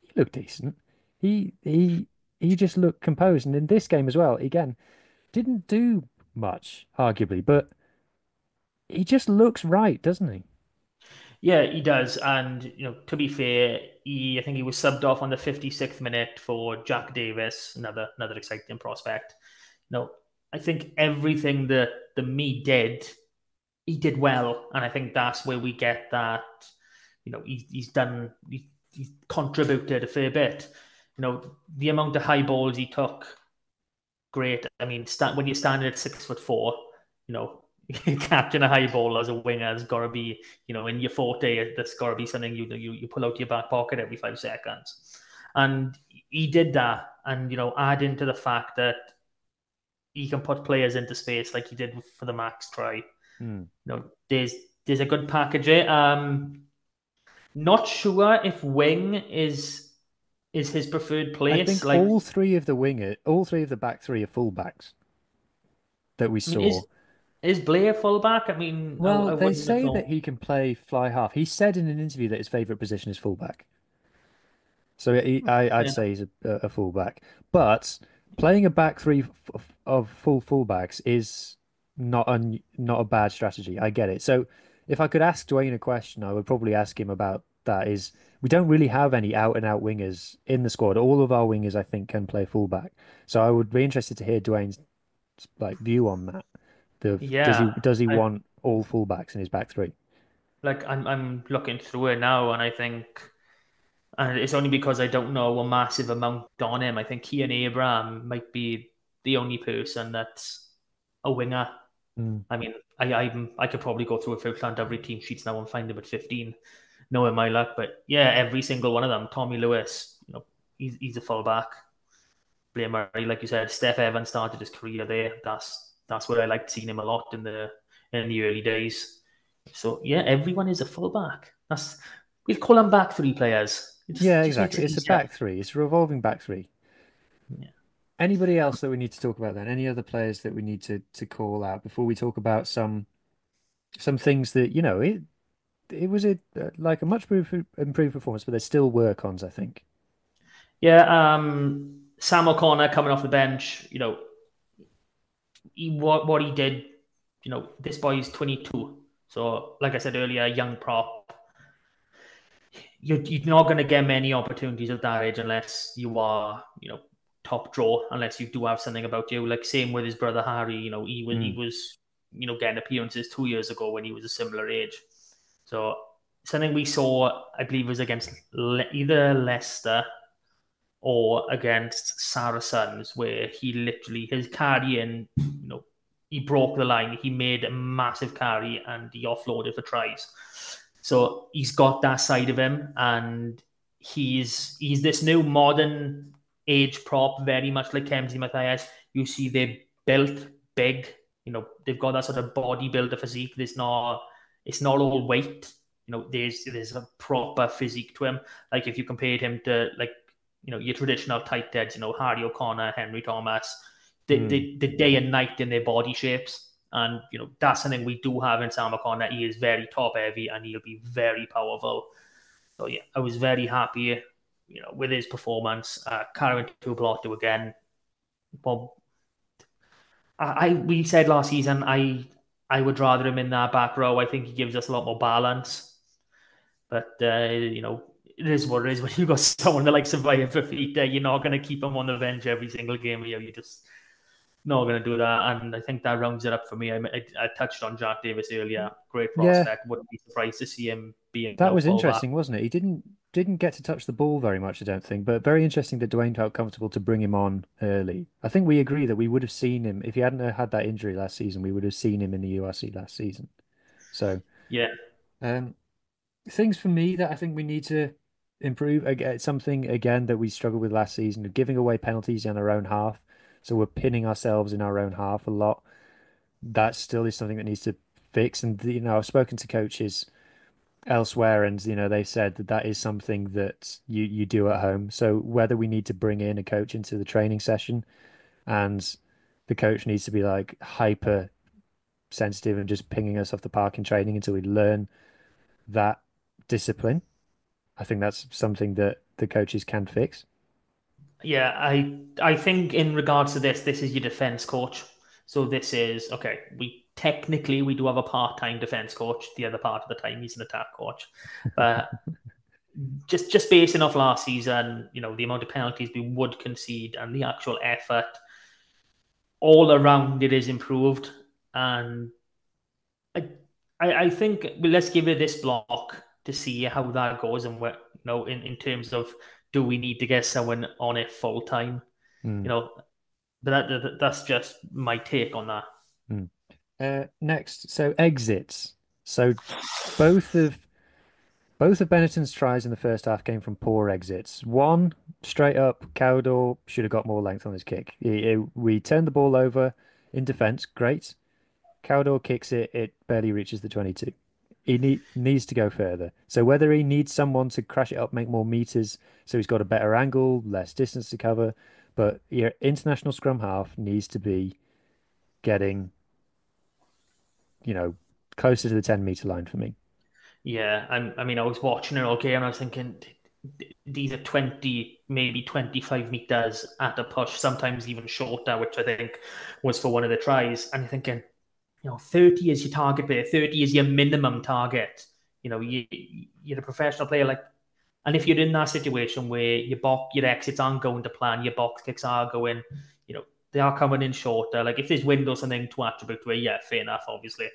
he looked decent. He he he just looked composed, and in this game as well, again, didn't do much, arguably, but he just looks right, doesn't he? Yeah, he does. And, you know, to be fair, he, I think he was subbed off on the fifty-sixth minute for Jack Davis, another another exciting prospect. You know, I think everything that the Mee did, he did well. And I think that's where we get that, you know, he, he's done, he, he's contributed a fair bit. You know, the amount of high balls he took, great. I mean, stand, when you're standing at six foot four, you know, catching a high ball as a winger has got to be, you know, in your forte. That's got to be something you you you pull out your back pocket every five seconds, and he did that. And you know, adding to the fact that he can put players into space like he did for the Max try. Mm. You know, there's there's a good package here. Um, not sure if wing is is his preferred place. I think like, all three of the winger, all three of the back three are fullbacks that we saw. I mean, is, Is Blair fullback? I mean, well, I, I they say that he can play fly half. He said in an interview that his favourite position is fullback. So he, I, I'd yeah. say he's a, a fullback. But playing a back three f- of full fullbacks is not un, not a bad strategy. I get it. So if I could ask Dwayne a question, I would probably ask him about that. Is we don't really have any out and out wingers in the squad. All of our wingers, I think, can play fullback. So I would be interested to hear Dwayne's like view on that. Of, yeah, does he does he I, want all fullbacks in his back three? Like I'm I'm looking through it now, and I think, and it's only because I don't know a massive amount on him. I think Kian Abraham might be the only person that's a winger. Mm. I mean, I I'm, I could probably go through a few Llandovery team sheets now and find him at fifteen, knowing my luck. But yeah, every single one of them. Tommy Lewis, you know, he's he's a fullback. Blair Murray, like you said, Steph Evans started his career there. That's That's where I liked seeing him a lot in the in the early days. So yeah, everyone is a fullback. That's we'll call them back three players. Just, yeah, exactly. It it's a back three. It's a revolving back three. Yeah. Anybody else that we need to talk about then? Any other players that we need to, to call out before we talk about some some things that you know it it was a like a much improved performance, but there's still work ons, I think. Yeah, um, Sam O'Connor coming off the bench, you know. He, what what he did, you know, this boy is twenty-two. So, like I said earlier, young prop. You're, you're not going to get many opportunities at that age unless you are, you know, top draw, unless you do have something about you. Like, same with his brother Harry, you know, he, mm. he was you know, getting appearances two years ago when he was a similar age. So something we saw, I believe, was against Le- either Leicester or against Saracens, where he literally, his carry in, you know, he broke the line, he made a massive carry and he offloaded for tries. So he's got that side of him, and he's he's this new modern age prop, very much like Kemsy Mathias. You see they're built big, you know, they've got that sort of bodybuilder physique. There's not, it's not all weight. You know, there's there's a proper physique to him. Like if you compared him to, like, you know, your traditional tight heads, you know, Harry O'Connor, Henry Thomas, the, mm. the, the day and night in their body shapes. And, you know, that's something we do have in Sam O'Connor. He is very top-heavy and he'll be very powerful. So, yeah, I was very happy, you know, with his performance. Uh, Karen Tuplotto again. Well, I, I we said last season I I would rather him in that back row. I think he gives us a lot more balance. But, uh, you know, it is what it is. When you've got someone that likes to fight for feet, you're not going to keep him on the bench every single game. You know, you just... not going to do that, and I think that rounds it up for me. I, I, I touched on Jack Davis earlier. Great prospect. Yeah. Wouldn't be surprised to see him being. That was interesting, back. Wasn't it? He didn't didn't get to touch the ball very much, I don't think. But very interesting that Dwayne felt comfortable to bring him on early. I think we agree that we would have seen him if he hadn't had that injury last season. We would have seen him in the U R C last season. So yeah, um, things for me that I think we need to improve. Something again that we struggled with last season: giving away penalties in our own half. So we're pinning ourselves in our own half a lot. That still is something that needs to fix. And, you know, I've spoken to coaches elsewhere and, you know, they've said that that is something that you, you do at home. So whether we need to bring in a coach into the training session and the coach needs to be like hyper sensitive and just pinging us off the park in training until we learn that discipline. I think that's something that the coaches can fix. Yeah, I I think in regards to this, this is your defence coach. So this is, okay, we technically, we do have a part-time defence coach. The other part of the time, he's an attack coach. But just just basing off last season, you know, the amount of penalties we would concede and the actual effort, all around it is improved. And I I, I think, well, let's give it this block to see how that goes and what, you know, in, in terms of, do we need to get someone on it full time? Mm. You know, but that, that, that's just my take on that. Mm. Uh, next, so exits. So both of both of Benetton's tries in the first half came from poor exits. One straight up, Cowdor should have got more length on his kick. It, it, we turned the ball over in defence. Great, Cowdor kicks it. It barely reaches the twenty-two. He need, needs to go further. So whether he needs someone to crash it up, make more meters, so he's got a better angle, less distance to cover, but your international scrum half needs to be getting, you know, closer to the ten meter line for me. Yeah, and I mean, I was watching it all game and I was thinking, these are twenty, maybe twenty-five meters at a push, sometimes even shorter, which I think was for one of the tries. And you're thinking, you know, thirty is your target player. thirty is your minimum target. You know, you, you're a professional player. Like, and if you're in that situation where your box, your exits aren't going to plan, your box kicks are going, you know, they are coming in shorter. Like if there's windows and thing to attribute where, yeah, fair enough, obviously.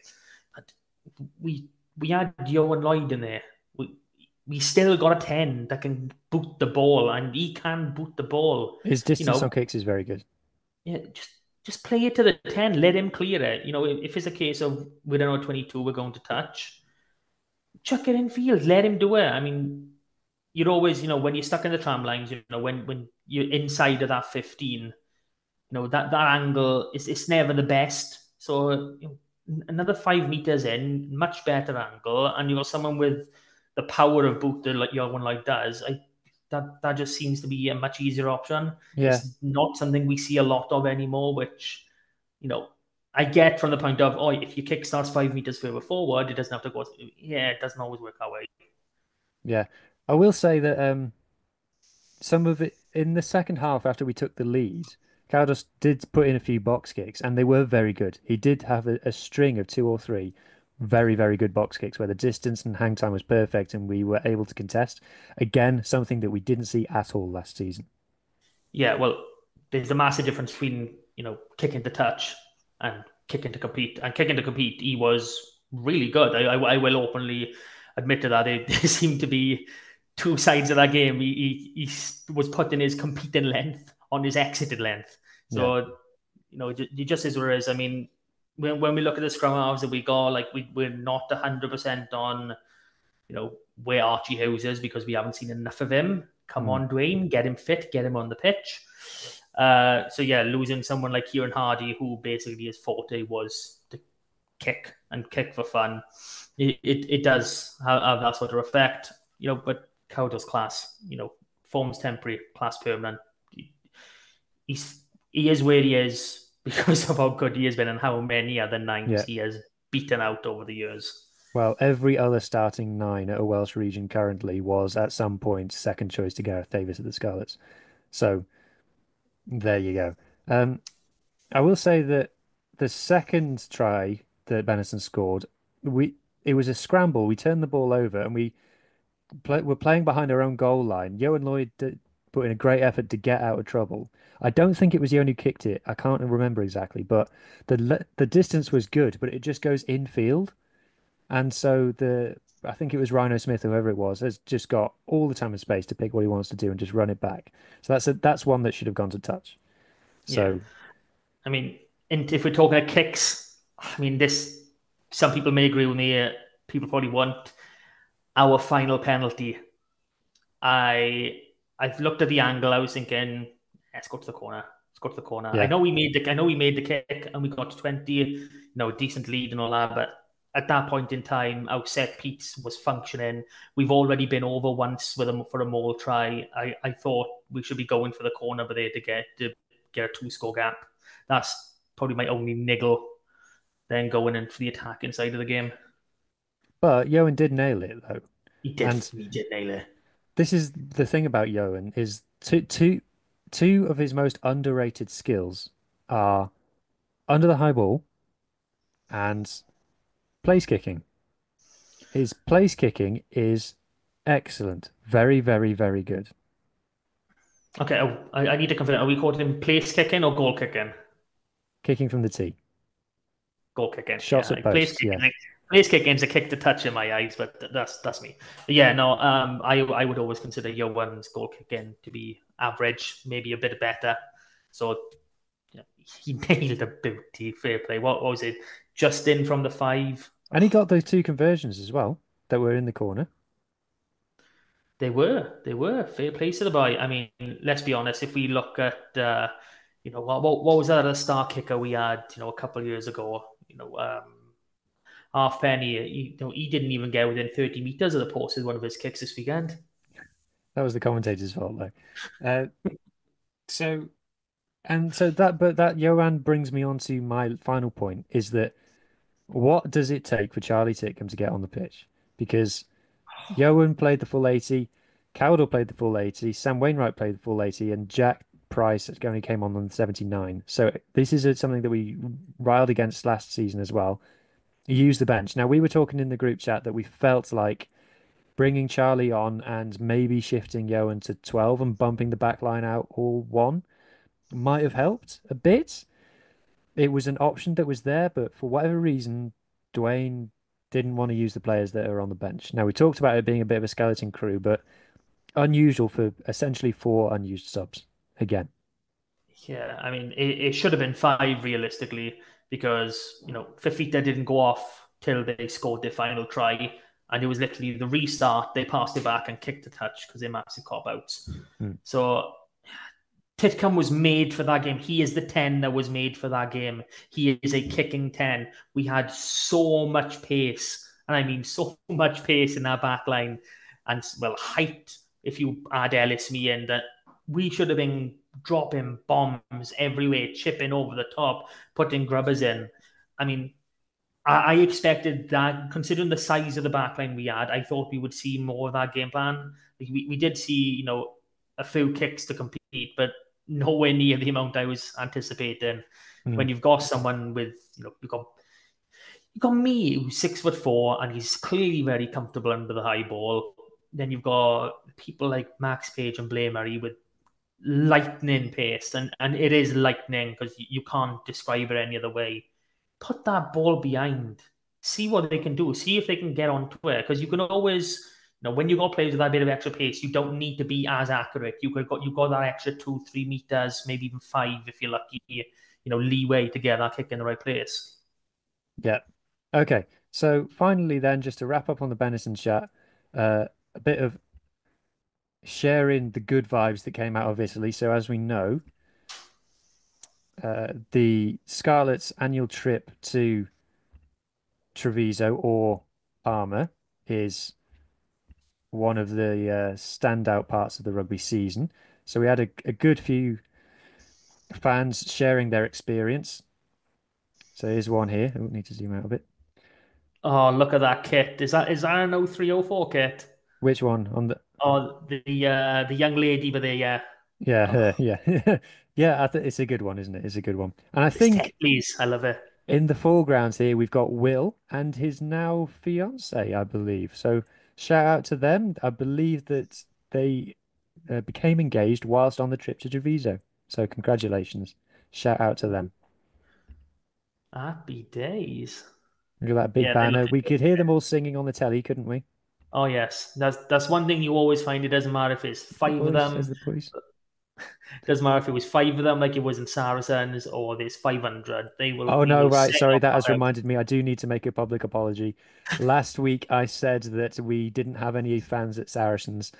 But we we had Ioan Lloyd in there. We we still got a ten that can boot the ball, and he can boot the ball. His distance, you know, on kicks is very good. Yeah, just. Just play it to the ten, let him clear it. You know, if it's a case of we don't know twenty-two, we're going to touch, chuck it in field, let him do it. I mean, you're always, you know, when you're stuck in the tram lines, you know, when, when you're inside of that fifteen, you know, that, that angle, is it's never the best. So, you know, another five meters in, much better angle, and you got someone with the power of boot that like your one like does. I That that just seems to be a much easier option. Yeah. It's not something we see a lot of anymore, which, you know, I get from the point of, oh, if your kick starts five meters further forward, it doesn't have to go. Yeah, it doesn't always work that way. Yeah. I will say that um, some of it, in the second half after we took the lead, Caldas did put in a few box kicks, and they were very good. He did have a, a string of two or three very, very good box kicks where the distance and hang time was perfect and we were able to contest. Again, something that we didn't see at all last season. Yeah, well, there's a massive difference between, you know, kicking to touch and kicking to compete. And kicking to compete, he was really good. I, I, I will openly admit to that. It, it seemed to be two sides of that game. He, he, he was putting his competing length on his exited length. So, yeah. you know, it just is where it is. I mean, when, when we look at the scrum halves that we got, like, we, we're not one hundred percent on, you know, where Archie Hughes is because we haven't seen enough of him. Come mm. on, Dwayne, get him fit, get him on the pitch. Uh, so, yeah, losing someone like Kieran Hardy, who basically his forte was to kick and kick for fun, it it, it does have, have that sort of effect, you know, but Cowdill's class, you know, form's temporary, class permanent. He, he's, he is where he is because of how good he has been and how many other nines yeah. he has beaten out over the years. Well, every other starting nine at a Welsh region currently was at some point second choice to Gareth Davis at the Scarlets. So there you go. Um, I will say that the second try that Benetton scored, we it was a scramble. We turned the ball over and we play, were playing behind our own goal line. Ioan Lloyd did, put in a great effort to get out of trouble. I don't think it was Ioan who kicked it. I can't remember exactly, but the the distance was good, but it just goes infield. And so the I think it was Rhino Smith, whoever it was, has just got all the time and space to pick what he wants to do and just run it back. So that's a, that's one that should have gone to touch. So, yeah. I mean, and if we're talking about kicks, I mean, this some people may agree with me. Uh, people probably want our final penalty. I I've looked at the angle. I was thinking, let's go to the corner. Let's go to the corner. Yeah. I know we made the I know we made the kick and we got to twenty. You know, decent lead and all that, but. At that point in time, our set piece was functioning. We've already been over once with them for a maul try. I, I thought we should be going for the corner, but there to get to get a two score gap. That's probably my only niggle. Then going in for the attack inside of the game. But Ioan did nail it though. He did. And he did nail it. This is the thing about Ioan is two two two of his most underrated skills are under the high ball and. Place kicking. His place kicking is excellent. Very, very, very good. Okay, I, I need to confirm. Are we calling him place kicking or goal kicking? Kicking from the tee. Goal kicking. Shots yeah, at like posts, place kicking. Yeah. Like, place kicking is a kick to touch in my eyes, but that's that's me. But yeah, no. Um, I I would always consider Ioan's goal kicking to be average, maybe a bit better. So. He nailed a beauty fair play. What, what was it? Just in from the five. And he got those two conversions as well that were in the corner. They were. They were. Fair play to the boy. I mean, let's be honest. If we look at, uh, you know, what, what, what was that other star kicker we had, you know, a couple of years ago? You know, um, Halfpenny, you know, he didn't even get within thirty metres of the post with one of his kicks this weekend. That was the commentator's fault, though. Uh, so... And so that, but that Ioan brings me on to my final point is that what does it take for Charlie Titcombe to get on the pitch? Because Ioan played the full eighty, Cowdell played the full eighty, Sam Wainwright played the full eighty, and Jack Price only came on on seventy-nine. So this is something that we riled against last season as well. Use the bench. Now, we were talking in the group chat that we felt like bringing Charlie on and maybe shifting Ioan to twelve and bumping the back line out all one. Might have helped a bit. It was an option that was there, but for whatever reason, Dwayne didn't want to use the players that are on the bench. Now, we talked about it being a bit of a skeleton crew, but unusual for essentially four unused subs again. Yeah, I mean, it, it should have been five realistically because, you know, Fifita didn't go off till they scored their final try. And it was literally the restart. They passed it back and kicked the touch because they're massive cop-outs. Mm-hmm. So... Titcombe was made for that game. He is the ten that was made for that game. He is a kicking ten. We had so much pace, and I mean so much pace in our back line. And, well, height, if you add Ellis Mee in, that we should have been dropping bombs everywhere, chipping over the top, putting grubbers in. I mean, I, I expected that, considering the size of the back line we had, I thought we would see more of that game plan. Like, we, we did see, you know, a few kicks to compete, but nowhere near the amount I was anticipating. Mm. When you've got someone with, you know, you've got, you've got me, who's six foot four, and he's clearly very comfortable under the high ball. Then you've got people like Max Page and Blair Murray with lightning pace, and, and it is lightning because you, you can't describe it any other way. put that ball behind. See what they can do. See if they can get onto it. Because you can always, you know, when you got players with that bit of extra pace, you don't need to be as accurate. You could got you got that extra two, three meters, maybe even five if you're lucky. You know, leeway to get that kick in the right place. Yeah. Okay. So finally, then, just to wrap up on the Benetton chat, uh, a bit of sharing the good vibes that came out of Italy. So as we know, uh, the Scarlets' annual trip to Treviso or Parma is one of the uh, standout parts of the rugby season. So we had a, a good few fans sharing their experience. So here's one here. I need to zoom out a bit. Oh, look at that kit. Is that is that an oh three oh four kit? Which one? On the Oh, the uh, the young lady with the yeah. Yeah, oh. yeah. yeah, I think it's a good one, isn't it? It's a good one. And I it's think tech, please, I love it. In the foregrounds here we've got Will and his now fiance, I believe. So shout out to them. I believe that they uh, became engaged whilst on the trip to Treviso. So congratulations. Shout out to them. Happy days. Look at that big yeah, banner. We could hear them all singing on the telly, couldn't we? Oh, yes. That's that's one thing you always find. It doesn't matter if it's five the boys, of them. Says the boys. It doesn't matter if it was five of them, like it was in Saracens, or there's five hundred. They will. Oh, no, will right. Sorry, that has out. reminded me. I do need to make a public apology. Last week, I said that we didn't have any fans at Saracens.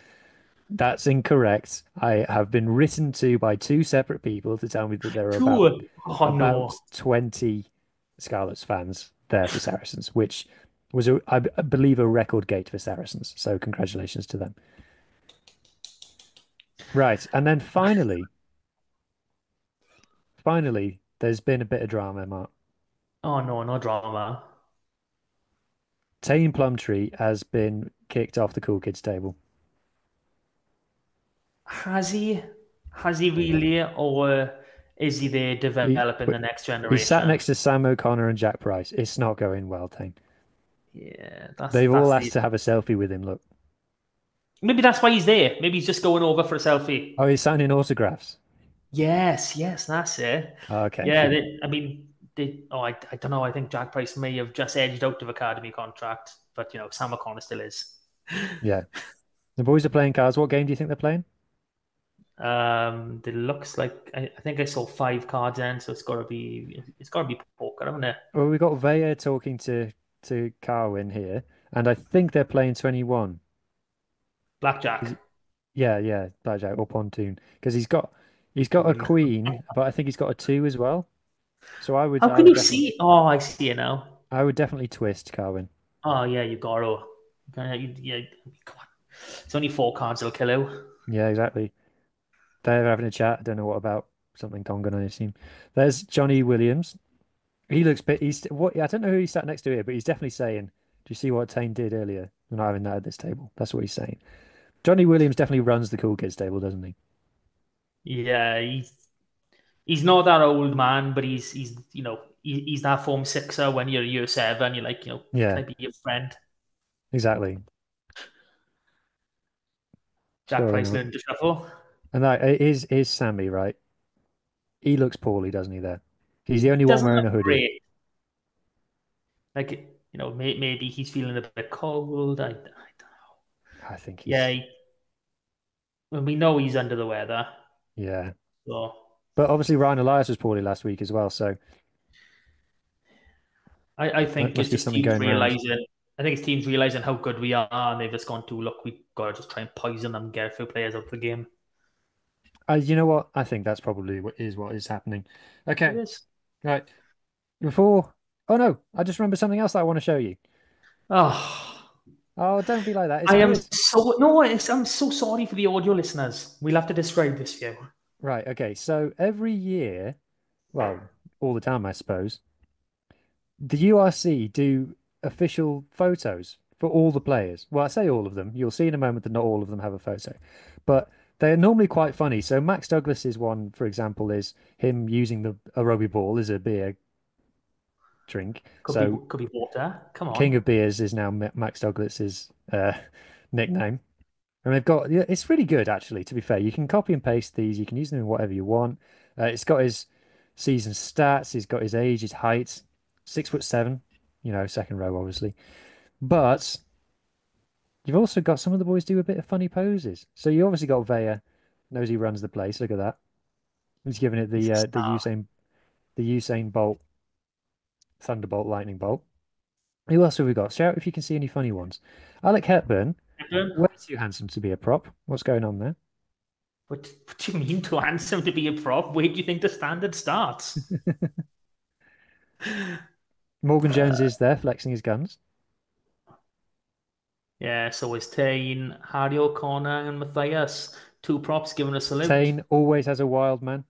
That's incorrect. I have been written to by two separate people to tell me that there are about, oh, about no. twenty Scarlets fans there for Saracens, which was, a, I believe, a record gate for Saracens. So congratulations to them. Right. And then finally, finally, there's been a bit of drama, Mark. Oh, no, no drama. Team Plumtree has been kicked off the cool kids table. Has he? Has he really? Or is he there developing he, the next generation? He sat next to Sam O'Connor and Jack Price. It's not going well, Tane. Yeah, that's, they've that's all asked the... to have a selfie with him. Look, maybe that's why he's there. Maybe he's just going over for a selfie. Oh, he's signing autographs. Yes, yes, that's it. Okay. Yeah, sure. they, I mean, they, oh, I, I don't know. I think Jack Price may have just edged out of academy contract, but you know, Sam O'Connor still is. Yeah, the boys are playing cards. What game do you think they're playing? Um, it looks like I, I think I saw five cards in, so it's got to be it's got to be poker, haven't it? Well, we got Vea talking to to Carwin here, and I think they're playing twenty-one blackjack. Yeah, yeah, blackjack or pontoon because he's got he's got a queen, but I think he's got a two as well. So I would. How can would you see? Oh, I see it now. I would definitely twist Carwin. Oh yeah, you got to. Yeah, come on. It's only four cards that'll kill you. Yeah, exactly. They're having a chat. I don't know what about something Tongan, I assume. There's Johnny Williams. He looks bit. He's what? I don't know who he sat next to here, but he's definitely saying, "Do you see what Tane did earlier? We're not having that at this table." That's what he's saying. Johnny Williams definitely runs the cool kids table, doesn't he? Yeah, he's he's not that old man, but he's he's you know he, he's that form sixer when you're year seven. You're like you know, yeah, can I be your friend. Exactly. Jack Sorry, Price learned to shuffle. And that is is Sammy, right? He looks poorly, doesn't he? There, he's the only one wearing a hoodie. Great. Like you know, may, maybe he's feeling a bit cold. I, I don't know. I think he's... yeah. He... Well, we know he's under the weather. Yeah. So... But obviously, Ryan Elias was poorly last week as well. So I, I think it's just teams realizing. Around. I think it's teams realizing how good we are, and they've just gone to look. We've got to just try and poison them, and get a few players out of the game. Uh, you know what? I think that's probably what is what is happening. Okay. Yes. Right. Before... Oh, no. I just remember something else that I want to show you. Oh. Oh, don't be like that. It's I weird. am so... No, it's, I'm so sorry for the audio listeners. We'll have to describe this view. Right. Okay. So every year, well, all the time, I suppose, the U R C do official photos for all the players. Well, I say all of them. You'll see in a moment that not all of them have a photo. But... they're normally quite funny. So Max Douglas's one, for example, is him using the a rugby ball as a beer drink. Could, so be, could be water. Come on. King of Beers is now Max Douglas's uh, nickname. And they've got... it's really good, actually, to be fair. You can copy and paste these. You can use them in whatever you want. Uh, it's got his season stats. He's got his age, his height. six foot seven, you know, second row, obviously. But you've also got some of the boys do a bit of funny poses. So you obviously got Vea, knows he runs the place. Look at that. He's giving it the uh, the Usain the Usain Bolt, Thunderbolt, Lightning Bolt. Who else have we got? Shout out if you can see any funny ones. Alec Hepburn, mm-hmm. Way too handsome to be a prop. What's going on there? What, what do you mean too handsome to be a prop? Where do you think the standard starts? Morgan Jones uh, is there flexing his guns. Yeah, so is Tane, Harry O'Connor and Mathias. Two props giving us a salute. Tane always has a wild man.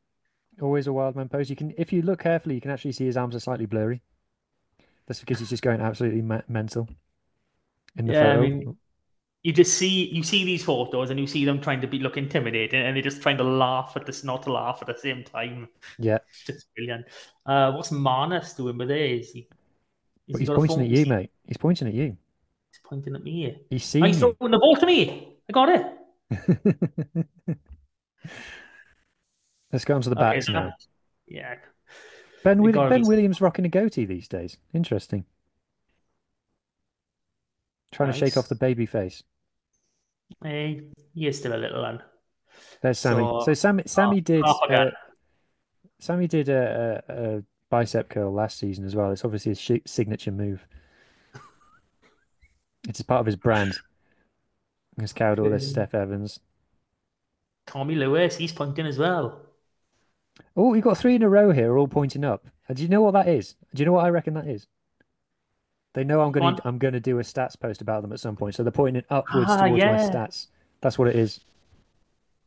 Always a wild man pose. You can, if you look carefully, you can actually see his arms are slightly blurry. That's because he's just going absolutely ma- mental in the yeah, photo. I mean, you just see you see these photos and you see them trying to be look intimidating and they're just trying to laugh at this, not to laugh at the same time. Yeah. It's just brilliant. Uh, what's Marnus doing with this? He, he's he's pointing at you, mate. He's pointing at you. He's pointing at me. He's seeing oh, He's throwing you. The ball to me. I got it. Let's go on to the okay, backs so, now. Yeah. Ben, Willi- Ben be... Williams rocking a goatee these days. Interesting. Trying nice. to shake off the baby face. Hey, you're still a little one. There's Sammy. So, so Sammy, Sammy oh, did. Oh, uh, Sammy did a, a, a bicep curl last season as well. It's obviously his sh- signature move. It's part of his brand. He's cowed all this Steph Evans. Tommy Lewis, he's pointing as well. Oh, you've got three in a row here, all pointing up. Do you know what that is? Do you know what I reckon that is? They know I'm going to I'm going to do a stats post about them at some point, so they're pointing upwards ah, towards yeah. my stats. That's what it is.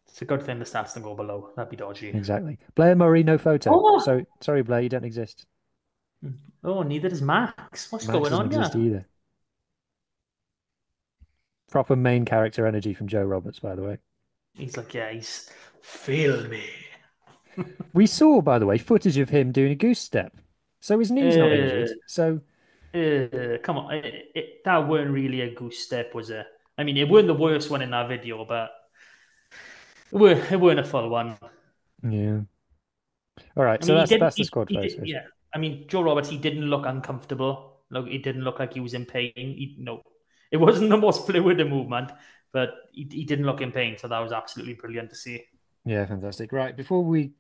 It's a good thing the stats don't go below. That'd be dodgy. Exactly. Blair Murray, no photo. Oh. So sorry, Blair, you don't exist. Oh, neither does Max. What's Max going on here? Max doesn't exist either. Proper main character energy from Joe Roberts, by the way. He's like, yeah, he's feel me. We saw, by the way, footage of him doing a goose step. So his knee's uh, not injured. So, uh, come on, it, it, that weren't really a goose step, was it? I mean, it weren't the worst one in that video, but it weren't, it weren't a full one. Yeah. All right, I so mean, that's that's he, the squad he, photos. He, yeah, I mean, Joe Roberts, he didn't look uncomfortable. Look, he didn't look like he was in pain. He, no, it wasn't the most fluid of movement, but he, he didn't look in pain. So that was absolutely brilliant to see. Yeah, fantastic. Right, before we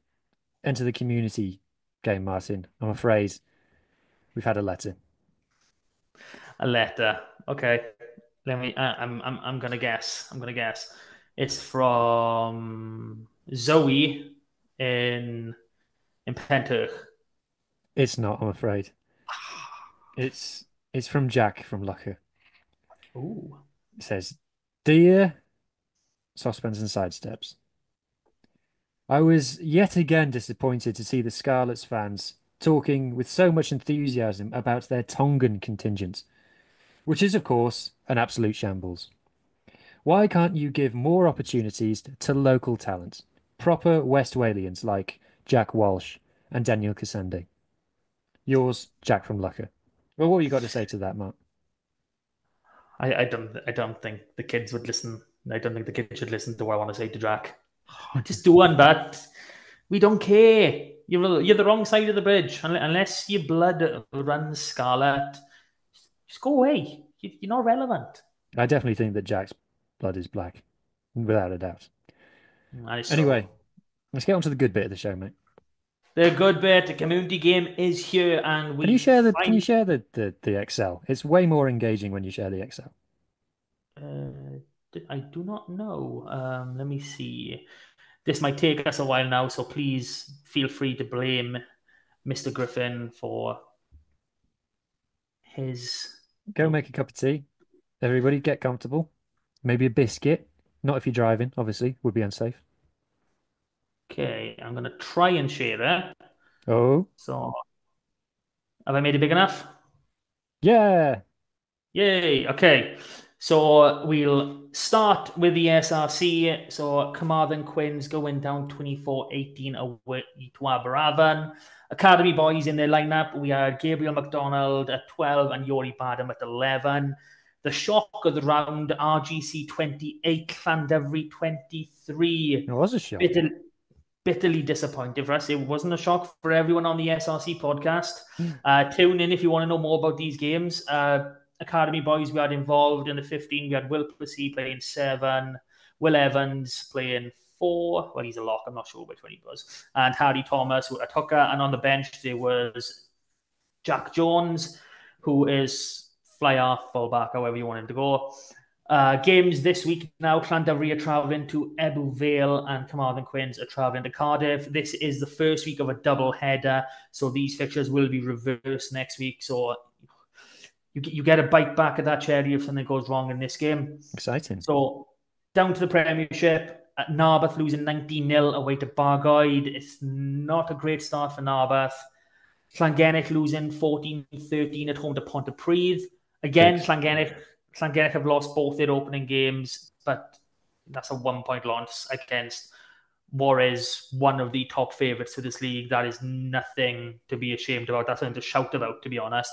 enter the community game, Martin, I'm afraid we've had a letter. A letter. Okay. Let me. I, I'm. I'm. I'm gonna guess. I'm gonna guess. It's from Zoe in in Penturch. It's not. I'm afraid. It's it's from Jack from Locker. Ooh. It says, "Dear Sosbans and Sidesteps, I was yet again disappointed to see the Scarlets fans talking with so much enthusiasm about their Tongan contingent, which is, of course, an absolute shambles. Why can't you give more opportunities to local talent, proper West Walians like Jack Walsh and Daniel Cassande? Yours, Jack from Lucker." Well, what have you got to say to that, Mark? I, I don't. I don't think the kids would listen. I don't think the kids should listen to what I want to say to Jack. Just do one, but we don't care. You're you're the wrong side of the bridge. Unless your blood runs scarlet, just go away. You're not relevant. I definitely think that Jack's blood is black, without a doubt. Anyway, let's get on to the good bit of the show, mate. The good bit, the community game is here, and we can you share the find... can you share the, the the Excel? It's way more engaging when you share the Excel. Uh... I do not know. Um, let me see. This might take us a while now, so please feel free to blame Mister Griffin for his... Go make a cup of tea. Everybody get comfortable. Maybe a biscuit. Not if you're driving, obviously. Would be unsafe. Okay, I'm going to try and share it. Oh. So, have I made it big enough? Yeah. Yay, okay. So we'll start with the S R C. So Carmarthen Quins going down twenty-four eighteen away to Aberavon. Academy boys in their lineup. We had Gabriel MacDonald at twelve and Yori Badham at eleven. The shock of the round, R G C twenty-eight, Llandovery twenty-three. It was a shock. Bitter, bitterly disappointed for us. It wasn't a shock for everyone on the S R C podcast. Uh, tune in if you want to know more about these games. Uh, Academy boys we had involved in the fifteen. We had Will Plessy playing seven, Will Evans playing four. Well, he's a lock. I'm not sure which one he was. And Harry Thomas with a hooker. And on the bench, there was Jack Jones, who is fly-half, full-back, however you want him to go. Uh, games this week now, Llandovery are travelling to Ebu Vale and Carmarthen Quins are travelling to Cardiff. This is the first week of a double-header, so these fixtures will be reversed next week. So you, you get a bite back at that cherry if something goes wrong in this game. Exciting. So down to the Premiership, Narberth losing nineteen nil away to Barguide. It's not a great start for Narberth. Llangennych losing fourteen thirteen at home to Pontypridd. Again, Llangennych... Llangennych have lost both their opening games, but that's a one-point loss against what is one of the top favourites to this league. That is nothing to be ashamed about. That's something to shout about, to be honest.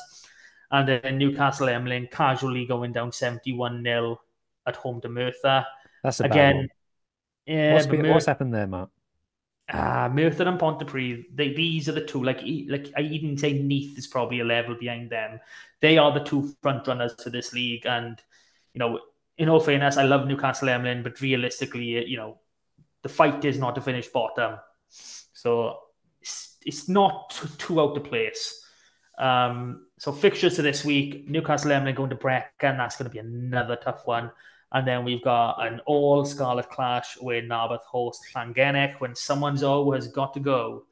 And then Newcastle Emlyn casually going down seventy-one nil at home to Merthyr. That's a again. Bad one. Yeah, what's, been, Merth- what's happened there, Matt? Ah, uh, Merthyr and Pontypridd. They, these are the two. Like, like I even say, Neath is probably a level behind them. They are the two front runners to this league. And you know, in all fairness, I love Newcastle Emlyn, but realistically, you know, the fight is not to finish bottom. So it's, it's not too, too out of place. Um, so fixtures to this week: Newcastle Emlyn going to Brecon. That's going to be another tough one. And then we've got an all-Scarlet clash where Narberth host Llangennych when someone's always got to go.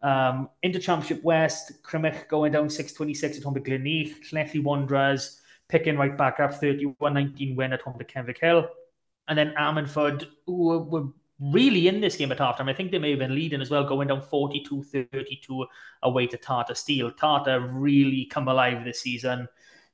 Um, into Championship West, Crimmoch going down six twenty-six at home to Glynneath. Llanelli Wanderers picking right back up, thirty-one nineteen win at home to Kenwick Hill. And then Ammanford, who were really in this game at halftime. I think they may have been leading as well, going down forty-two thirty-two away to Tata Steel. Tata really come alive this season.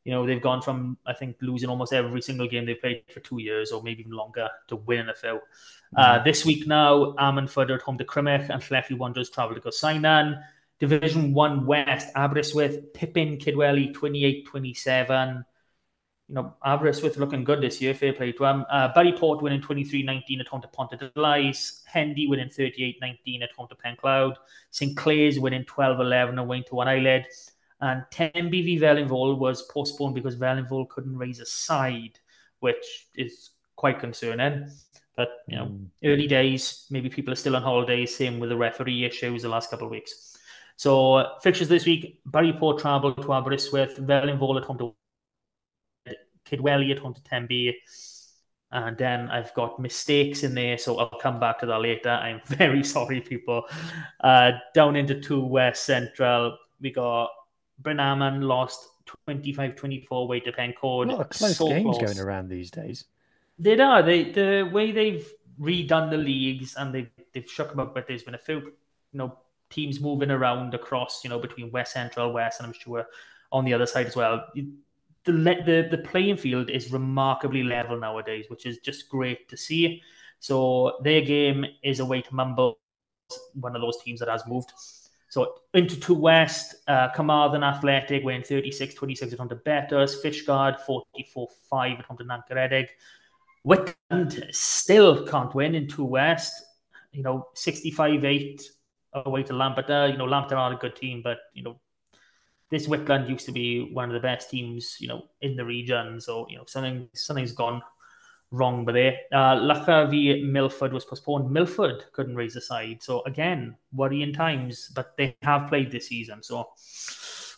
You know, they've gone from, I think, losing almost every single game they've played for two years or maybe even longer to winning a few. Mm-hmm. Uh, this week now, Ammanford at home to Crimmoch and Llanelli Wanderers travel to Gosainan. Division one West, Aberystwyth, Pippin, Kidwelly, twenty-eight twenty-seven. You know, Aberystwyth looking good this year, fair play to them. Uh, Barryport winning twenty-three nineteen at home to Pontarddulais. Hendy winning thirty-eight nineteen at home to Pencloud. St Clair's winning twelve eleven away to One Island. And Tenby v Velinvol was postponed because Velinvol couldn't raise a side, which is quite concerning. But, you know, mm. early days, maybe people are still on holidays, same with the referee issues the last couple of weeks. So, uh, fixtures this week, Barryport travel to Aberystwyth, Velinvol at home to Kidwelly at home to Tenby. And then I've got mistakes in there, so I'll come back to that later. I'm very sorry, people. Uh, down into two West Central, we got Brynaman lost twenty-five twenty-four away to Pencord. A lot of close so games close. Going around these days. They are. They, the way they've redone the leagues and they've, they've shook them up, but there's been a few you know, teams moving around across, you know, between West Central, West, and I'm sure on the other side as well. The, the, the playing field is remarkably level nowadays, which is just great to see. So their game is away to Mumbles, one of those teams that has moved. So into two West, uh, Carmarthen Athletic winning thirty-six twenty-six at home to Bettors, Fishguard forty-four five at home to Nancaredig. Whitland still can't win in two West, you know, sixty-five eight away to Lampeter. You know, Lampeter are a good team, but, you know, this Whitland used to be one of the best teams, you know, in the region. So, you know, something, something's gone wrong by there. Uh, Llanelli v Milford was postponed. Milford couldn't raise the side. So again, worrying times, but they have played this season. So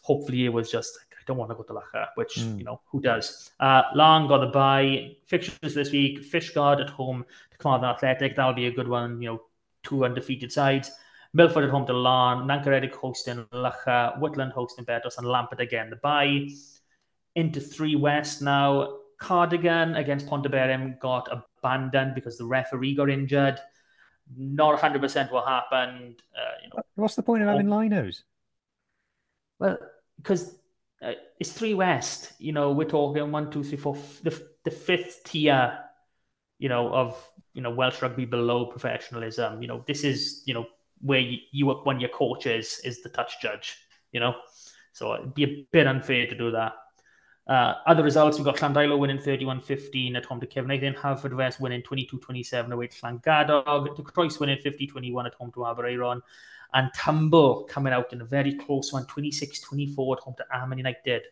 hopefully it was just, like, I don't want to go to Llanelli, which, mm. you know, who does? Uh, Lang got the bye. Fixtures this week, Fishguard at home to Carmarthen Athletic. That'll be a good one, you know, two undefeated sides. Milford at home to Larne, Nancaredig hosting Llanelli, Whitland hosting Bettors, and Lampard again the bye. Into three West now. Cardigan against Pontyberem got abandoned because the referee got injured. Not one hundred percent what happened. Uh, you know, what's the point of having linos? Well, because uh, it's three West. You know, we're talking one, two, three, four, f- the the fifth tier. You know, of you know Welsh rugby below professionalism. You know, this is you know where you, you when your coach is is the touch judge. You know, so it'd be a bit unfair to do that. Uh, other results, we've got Llandovery winning thirty-one fifteen at home to Kevin Nathan. Hereford West winning twenty-two twenty-seven away to Llangadog. De Croix winning fifty twenty-one at home to Aberaeron. And Tumble coming out in a very close one, twenty-six twenty-four at home to Armagh United.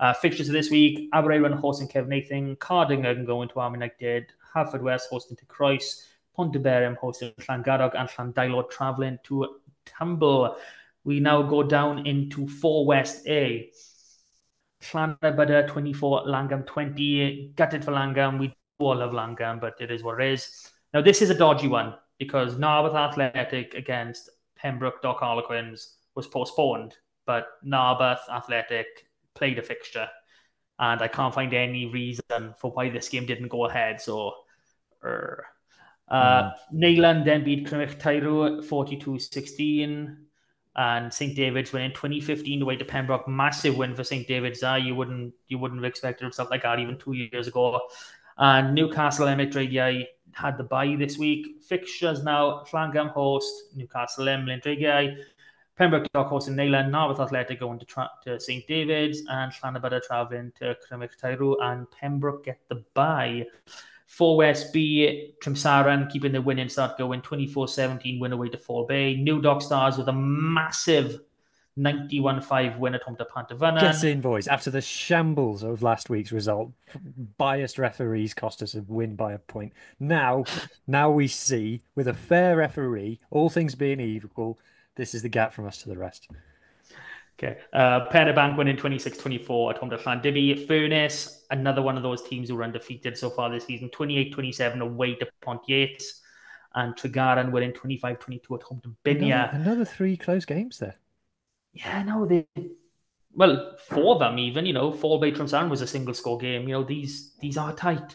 Uh, fixtures of this week, Aberaeron hosting Kevin Nathan. Cardingan going to Armagh United. Hereford West hosting De Croix. Ponteberem hosting Llangadog. And Llandailo travelling to Tumble. We now go down into four West A. Llanbadr twenty-four, Langham twenty. Gutted for Langham. We do all love Langham, but it is what it is. Now, this is a dodgy one because Narberth Athletic against Pembroke Dock Harlequins was postponed, but Narberth Athletic played a fixture, and I can't find any reason for why this game didn't go ahead. So, er. uh, mm. Nayland then beat Cymru Tyrw forty-two sixteen. And Saint David's winning twenty fifteen away to Pembroke. Massive win for Saint David's. Uh, you wouldn't you wouldn't have expected something like that even two years ago. And uh, Newcastle Emmet Tregeaid had the bye this week. Fixtures now: Llangham host Newcastle Emmet Tregeaid, Pembroke Dock host in Nayland, Narberth Athletic going to, tra- to Saint David's, and Llanabada travelling to Cymru Tyrw, and Pembroke get the bye. four West B, Trimsaran keeping the winning start going, twenty-four seventeen win away to Fall Bay. New Dock Stars with a massive ninety-one five win at home to Pantavannan. Get in, boys. After the shambles of last week's result, biased referees cost us a win by a point. Now, now we see, with a fair referee, all things being equal, this is the gap from us to the rest. Okay. Uh, Perebank winning twenty-six twenty-four at home to Llandibby. Furness, another one of those teams who were undefeated so far this season, twenty-eight twenty-seven away to Pont Yates. And Tregaron winning twenty-five twenty-two at home to Binya. Another, another three close games there. Yeah, no, they well, four of them even, you know, Fall Bay Tramsan was a single score game. You know, these these are tight.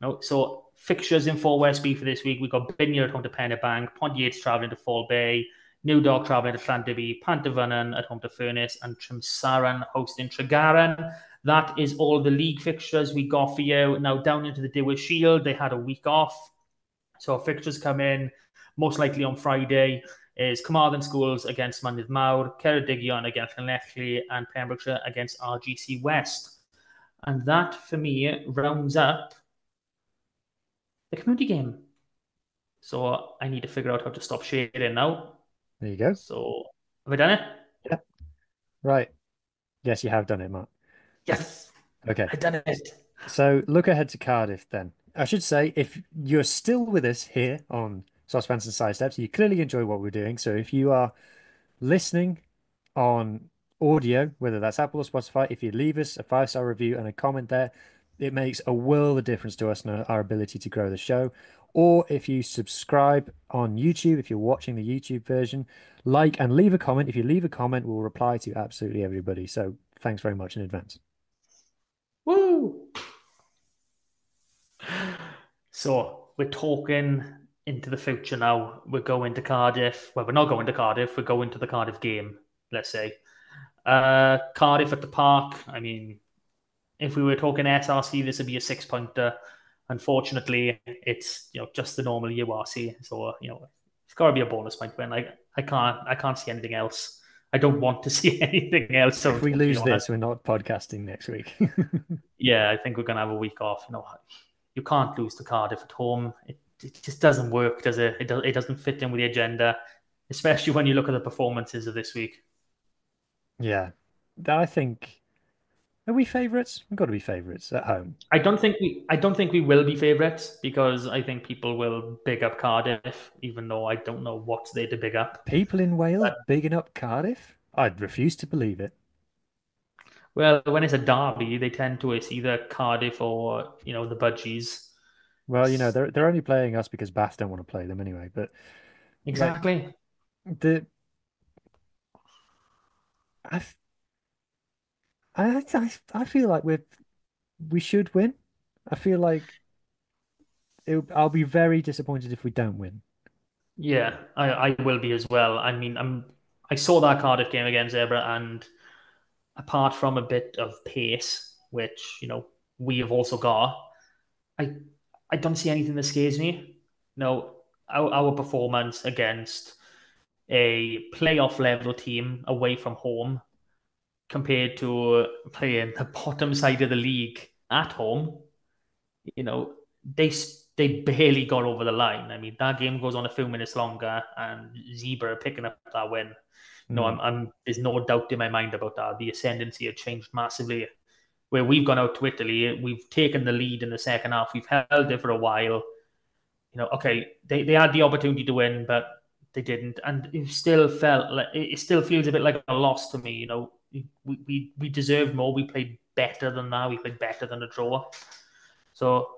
You know, so fixtures in four West B for this week. We got Binya at home to Perebank, Pont Yates travelling to Fall Bay. New Dock travelling to Llandovery, Pantavannan at home to Furness, and Trimsaran hosting Tregaron. That is all the league fixtures we got for you. Now down into the Dewi Shield, they had a week off. So fixtures come in, most likely on Friday, is Carmarthen Schools against Mynydd Mawr, Ceredigion against Llanelli, and Pembrokeshire against R G C West. And that, for me, rounds up the community game. So I need to figure out how to stop sharing now. There you go. So, have I done it? Yeah. Right. Yes, you have done it, Mark. Yes. Okay. I've done it. So, look ahead to Cardiff then. I should say, if you're still with us here on Sosbans and Sidesteps, you clearly enjoy what we're doing. So, if you are listening on audio, whether that's Apple or Spotify, if you leave us a five-star review and a comment there, it makes a world of difference to us and our ability to grow the show. Or if you subscribe on YouTube, if you're watching the YouTube version, like and leave a comment. If you leave a comment, we'll reply to absolutely everybody. So thanks very much in advance. Woo! So we're talking into the future now. We're going to Cardiff. Well, we're not going to Cardiff. We're going to the Cardiff game, let's say. Uh, Cardiff at the Park. I mean, if we were talking S R C, this would be a six-pointer. Unfortunately, it's you know just the normal U R C, so you know it's got to be a bonus point win. I I can't I can't see anything else. I don't want to see anything else. So if we lose this, we're not podcasting next week. Yeah, I think we're gonna have a week off. You know, you can't lose to Cardiff at home. It it just doesn't work, does it? It does, it doesn't fit in with the agenda, especially when you look at the performances of this week. Yeah, I think. Are we favourites? We've got to be favourites at home. I don't think we. I don't think we will be favourites because I think people will big up Cardiff, even though I don't know what they to big up. People in Wales uh, bigging up Cardiff? I'd refuse to believe it. Well, when it's a derby, they tend to it's either Cardiff or you know the Budgies. Well, you know they're they're only playing us because Bath don't want to play them anyway. But exactly like, the I. I, I I feel like we we should win. I feel like it, I'll be very disappointed if we don't win. Yeah, I, I will be as well. I mean, I'm I saw that Cardiff game against Zebra, and apart from a bit of pace, which you know we have also got, I I don't see anything that scares me. No, our, our performance against a playoff level team away from home compared to playing the bottom side of the league at home, you know, they they barely got over the line. I mean, that game goes on a few minutes longer, and Zebra picking up that win. Mm. No, I'm, I'm. There's no doubt in my mind about that. The ascendancy had changed massively. Where we've gone out to Italy, we've taken the lead in the second half. We've held it for a while. You know, okay, they, they had the opportunity to win, but they didn't, and it still felt like it still feels a bit like a loss to me. You know, we we we deserved more. We played better than that. We played better than a draw. So,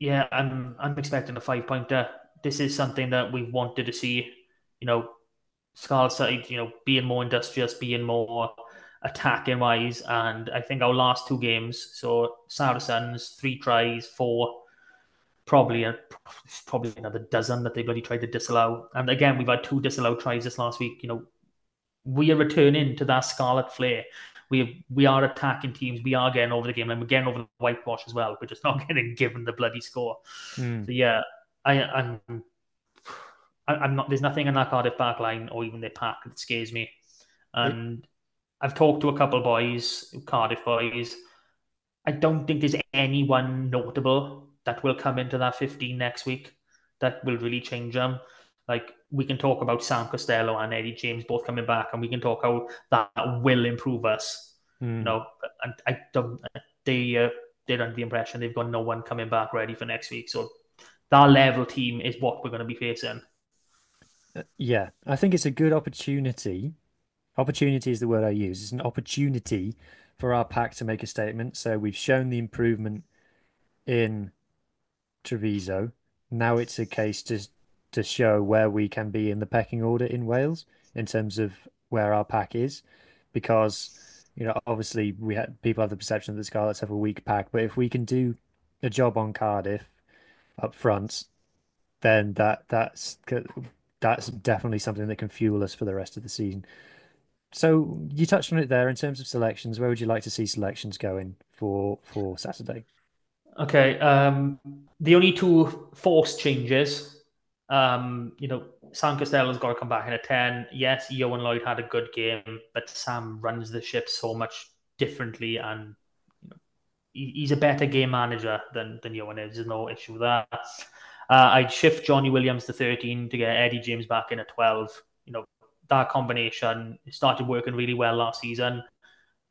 yeah, I'm I'm expecting a five pointer. This is something that we wanted to see. You know, Scarlet's side, you know, being more industrious, being more attacking wise, and I think our last two games, so Saracens, three tries, four. Probably, a, probably another dozen that they bloody tried to disallow. And again, we've had two disallowed tries this last week. You know, we are returning to that scarlet flare. We we are attacking teams. We are getting over the game, and we're getting over the whitewash as well. We're just not getting given the bloody score. Mm. So yeah, I I'm, I'm not. There's nothing in that Cardiff back line or even their pack that scares me. And it, I've talked to a couple of boys, Cardiff boys. I don't think there's anyone notable that will come into that fifteen next week that will really change them. Like, we can talk about Sam Costelow and Eddie James both coming back, and we can talk how that will improve us. Mm. You know, and I don't, they, uh, they're under the impression they've got no one coming back ready for next week. So that level team is what we're going to be facing. Uh, yeah, I think it's a good opportunity. Opportunity is the word I use. It's an opportunity for our pack to make a statement. So we've shown the improvement in Treviso. Now it's a case to to show where we can be in the pecking order in Wales in terms of where our pack is, because, you know, obviously we had people have the perception that the Scarlets have a weak pack, but if we can do a job on Cardiff up front, then that that's that's definitely something that can fuel us for the rest of the season. So you touched on it there in terms of selections. Where would you like to see selections going for for Saturday? Okay, um, the only two forced changes, um, you know, Sam Costello's got to come back in a ten. Yes, Ioan Lloyd had a good game, but Sam runs the ship so much differently, and you know, he's a better game manager than, than Ioan is. There's no issue with that. Uh, I'd shift Johnny Williams to thirteen to get Eddie James back in at twelve. You know, that combination started working really well last season,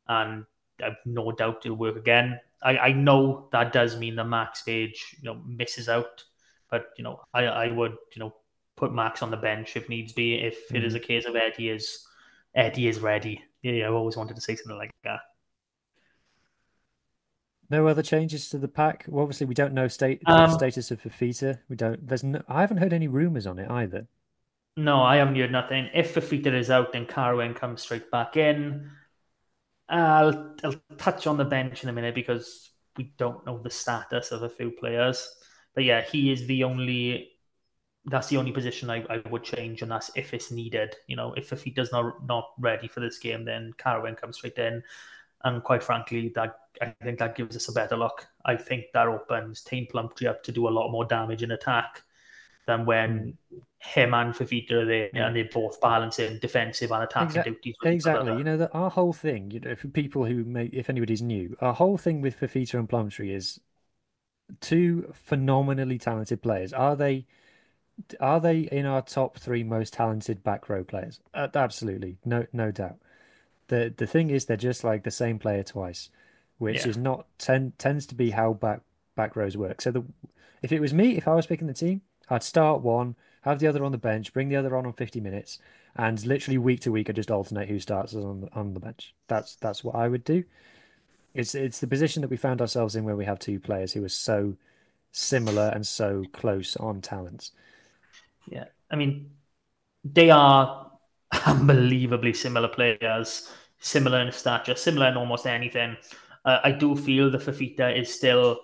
and I've no doubt it'll work again. I, I know that does mean that Max Page, you know, misses out, but you know, I, I would, you know, put Max on the bench if needs be, if it mm. is a case of Eddie is Eddie is ready. Yeah, yeah, I've always wanted to say something like that. No other changes to the pack. Well, obviously, we don't know state um, status of Fifita. We don't. There's no. I haven't heard any rumours on it either. No, I haven't heard nothing. If Fifita is out, then Carwin comes straight back in. I'll, I'll touch on the bench in a minute because we don't know the status of a few players. But yeah, he is the only, that's the only position I, I would change, and that's if it's needed. You know, if, if he does not not ready for this game, then Carwin comes straight in. And quite frankly, that I think that gives us a better look. I think that opens Team Plumtree up to do a lot more damage in attack than when him and Fifita are there, and they both balance in defensive and attacking exactly, duties. Exactly. You know, that our whole thing, you know, for people who may, if anybody's new, our whole thing with Fifita and Plumtree is two phenomenally talented players. Are they are they in our top three most talented back row players? Uh, absolutely. No no doubt. The the thing is, they're just like the same player twice, which yeah. is not ten, tends to be how back back rows work. So the if it was me, if I was picking the team, I'd start one, have the other on the bench, bring the other on on fifty minutes, and literally week to week I just alternate who starts on the, on the bench. That's that's what I would do. It's it's the position that we found ourselves in where we have two players who are so similar and so close on talents. Yeah, I mean, they are unbelievably similar players, similar in stature, similar in almost anything. Uh, I do feel the Fifita is still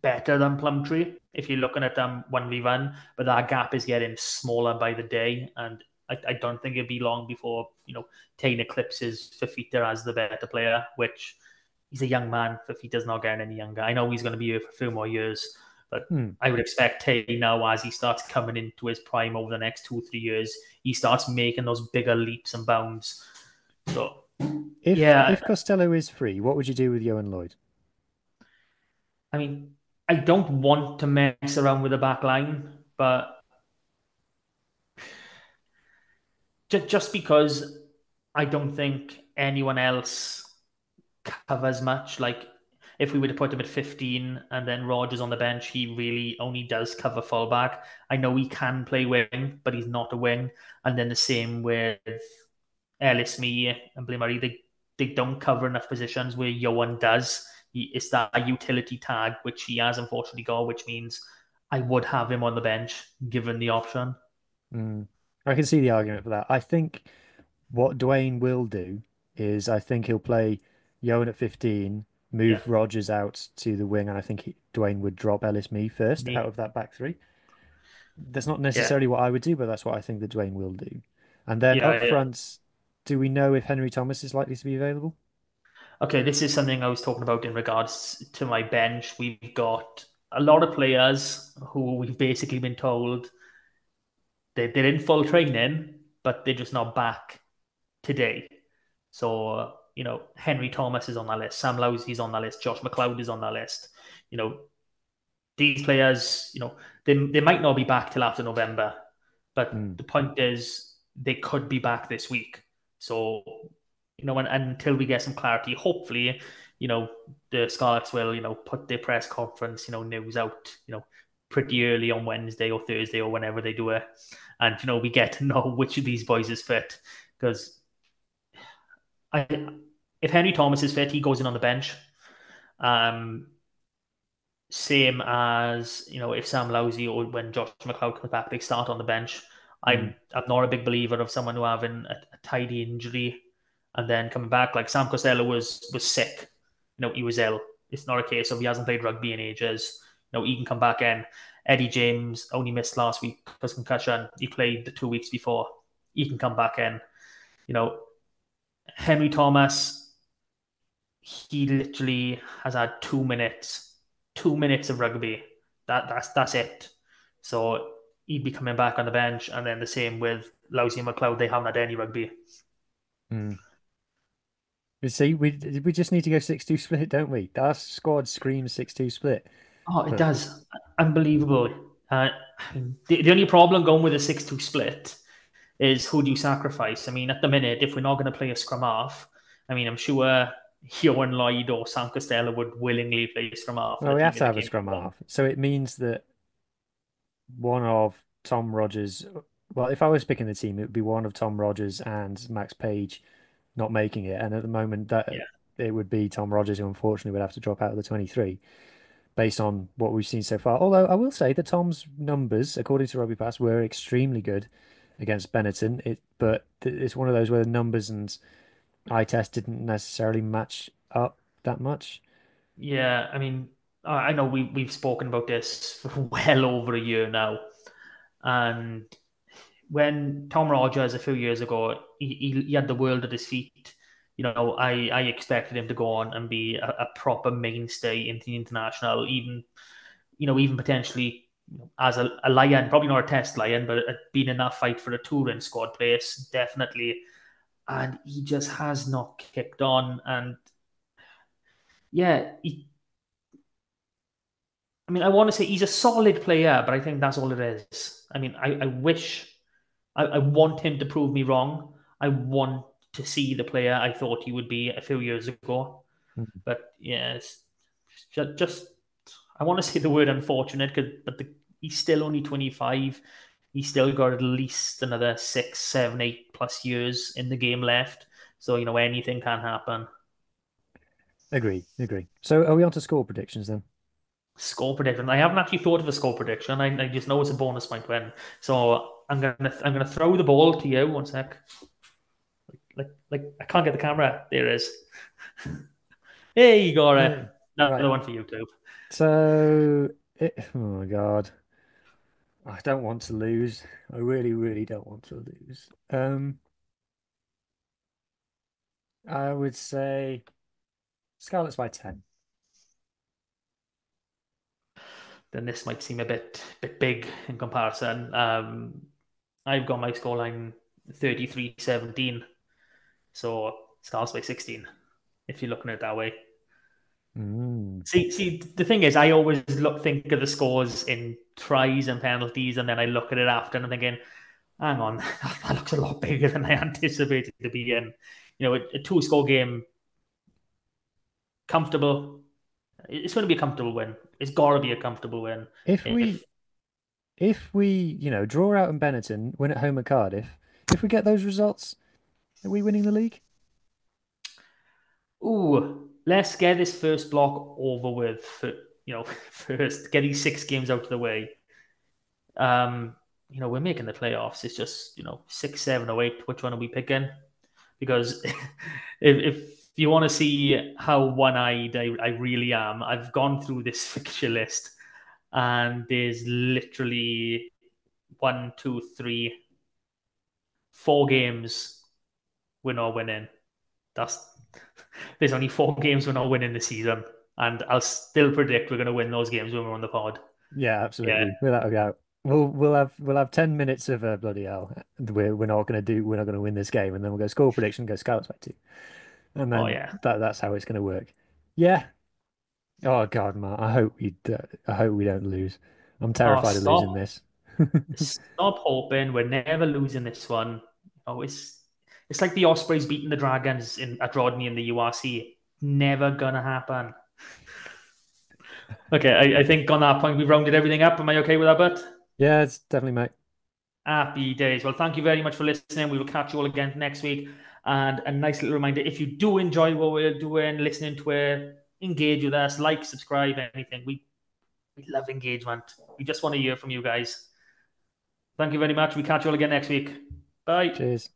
better than Plumtree if you're looking at them one v one, but that gap is getting smaller by the day, and I, I don't think it'd be long before, you know, Tain eclipses Fifita as the better player, which he's a young man. Fifita's not getting any younger. I know he's going to be here for a few more years, but hmm. I would expect Tain now, as he starts coming into his prime over the next two, three years, he starts making those bigger leaps and bounds. So If, yeah, if Costelow is free, what would you do with Ioan Lloyd? I mean, I don't want to mess around with the back line, but just because I don't think anyone else covers much. Like, if we were to put him at fifteen and then Rodgers on the bench, he really only does cover fullback. I know he can play wing, but he's not a wing. And then the same with Ellis Mee and Blair Murray. They, they don't cover enough positions where Ioan does. He, it's that utility tag, which he has unfortunately got, which means I would have him on the bench given the option. Mm. I can see the argument for that. I think what Dwayne will do is I think he'll play Ioan at fifteen, move yeah. Rodgers out to the wing, and I think he, Dwayne would drop Ellis Mee first yeah. out of that back three. That's not necessarily yeah. what I would do, but that's what I think that Dwayne will do. And then yeah, up yeah. front, do we know if Henry Thomas is likely to be available? Okay, this is something I was talking about in regards to my bench. We've got a lot of players who we've basically been told they, they're in full training, but they're just not back today. So... You know, Henry Thomas is on that list. Sam Lousi is on that list. Josh McLeod is on that list. You know, these players, you know, they they might not be back till after November, but mm. the point is they could be back this week. So, you know, and, and until we get some clarity, hopefully, you know, the Scarlets will, you know, put their press conference, you know, news out, you know, pretty early on Wednesday or Thursday or whenever they do it. And, you know, we get to know which of these boys is fit, because I... If Henry Thomas is fit, he goes in on the bench. Um, same as, you know, if Sam Lousi or when Josh McLeod comes back, they start on the bench. I'm mm. I'm not a big believer of someone who having a, a tidy injury and then coming back. Like Sam Costelow was was sick. You know, he was ill. It's not a case of he hasn't played rugby in ages. You know, he can come back in. Eddie James only missed last week because concussion. He played the two weeks before. He can come back in. You know, Henry Thomas... He literally has had two minutes, two minutes of rugby. That that's that's it. So he'd be coming back on the bench, and then the same with Lousi and McLeod. They haven't had any rugby. Mm. You see, we we just need to go six two split, don't we? That squad screams six two split. Oh, it but... does. Unbelievable. Uh, the the only problem going with a six two split is who do you sacrifice? I mean, at the minute, if we're not going to play a scrum half, I mean, I'm sure Ioan Lloyd or Sam Costelow would willingly play scrum half. Well, we have to have a scrum half. So it means that one of Tom Rodgers... Well, if I was picking the team, it would be one of Tom Rodgers and Max Page not making it. And at the moment, that yeah. it would be Tom Rodgers, who unfortunately would have to drop out of the twenty-three based on what we've seen so far. Although I will say that Tom's numbers, according to Rugby Pass, were extremely good against Benetton. It, but it's one of those where the numbers and... eye test didn't necessarily match up that much. Yeah, I mean, I know we, we've spoken about this for well over a year now. And when Tom Rodgers, a few years ago, he, he, he had the world at his feet, you know, I, I expected him to go on and be a, a proper mainstay in the international, even, you know, even potentially as a, a Lion, probably not a test Lion, but being in that fight for a touring squad place, definitely. And he just has not kicked on. And yeah, he, I mean, I want to say he's a solid player, but I think that's all it is. I mean, I, I wish, I, I want him to prove me wrong. I want to see the player I thought he would be a few years ago. Mm-hmm. But yeah, it's just, just, I want to say the word unfortunate, cause, but the, he's still only twenty-five. He's still got at least another six, seven, eight plus years in the game left. So, you know, anything can happen. Agree, agree. So are we on to score predictions then? Score prediction. I haven't actually thought of a score prediction. I, I just know it's a bonus point win. So I'm going to I'm gonna throw the ball to you. One sec. Like, like I can't get the camera. There it is. Hey, you got it. Another one for you too. So, it, oh my God. I don't want to lose. I really, really don't want to lose. Um, I would say Scarlets by ten. Then this might seem a bit bit big in comparison. Um, I've got my scoreline thirty-three seventeen. So Scarlets by sixteen, if you're looking at it that way. Mm. See, see, the thing is, I always look think of the scores in tries and penalties, and then I look at it after, and I'm thinking, hang on, that looks a lot bigger than I anticipated to be in. You know, a, a two-score game, comfortable. It's going to be a comfortable win. It's got to be a comfortable win. If we, if, if we, you know, draw out in Benetton, win at home at Cardiff, if we get those results, are we winning the league? Ooh, let's get this first block over with. For, you know, first get these six games out of the way. Um, you know, we're making the playoffs. It's just, you know, six, seven, or eight. Which one are we picking? Because if, if you want to see how one-eyed I, I really am, I've gone through this fixture list, and there's literally one, two, three, four games we're not winning. That's There's only four games we're not winning this season, and I'll still predict we're going to win those games when we're on the pod. Yeah, absolutely, yeah. Without a doubt. We'll we'll have we'll have ten minutes of uh, bloody hell. We're we're not going to do we're not going to win this game, and then we'll go score prediction, go Scarlets by two, and then oh, yeah. that that's how it's going to work. Yeah. Oh God, Matt, I hope we do, I hope we don't lose. I'm terrified oh, of losing this. Stop hoping. We're never losing this one. Oh, it's. It's like the Ospreys beating the Dragons in, at Rodney in the U R C. Never going to happen. Okay, I, I think on that point, we've rounded everything up. Am I okay with that, Bert? Yeah, it's definitely, mate. Happy days. Well, thank you very much for listening. We will catch you all again next week. And a nice little reminder, if you do enjoy what we're doing, listening to it, engage with us, like, subscribe, anything. We, we love engagement. We just want to hear from you guys. Thank you very much. We catch you all again next week. Bye. Cheers.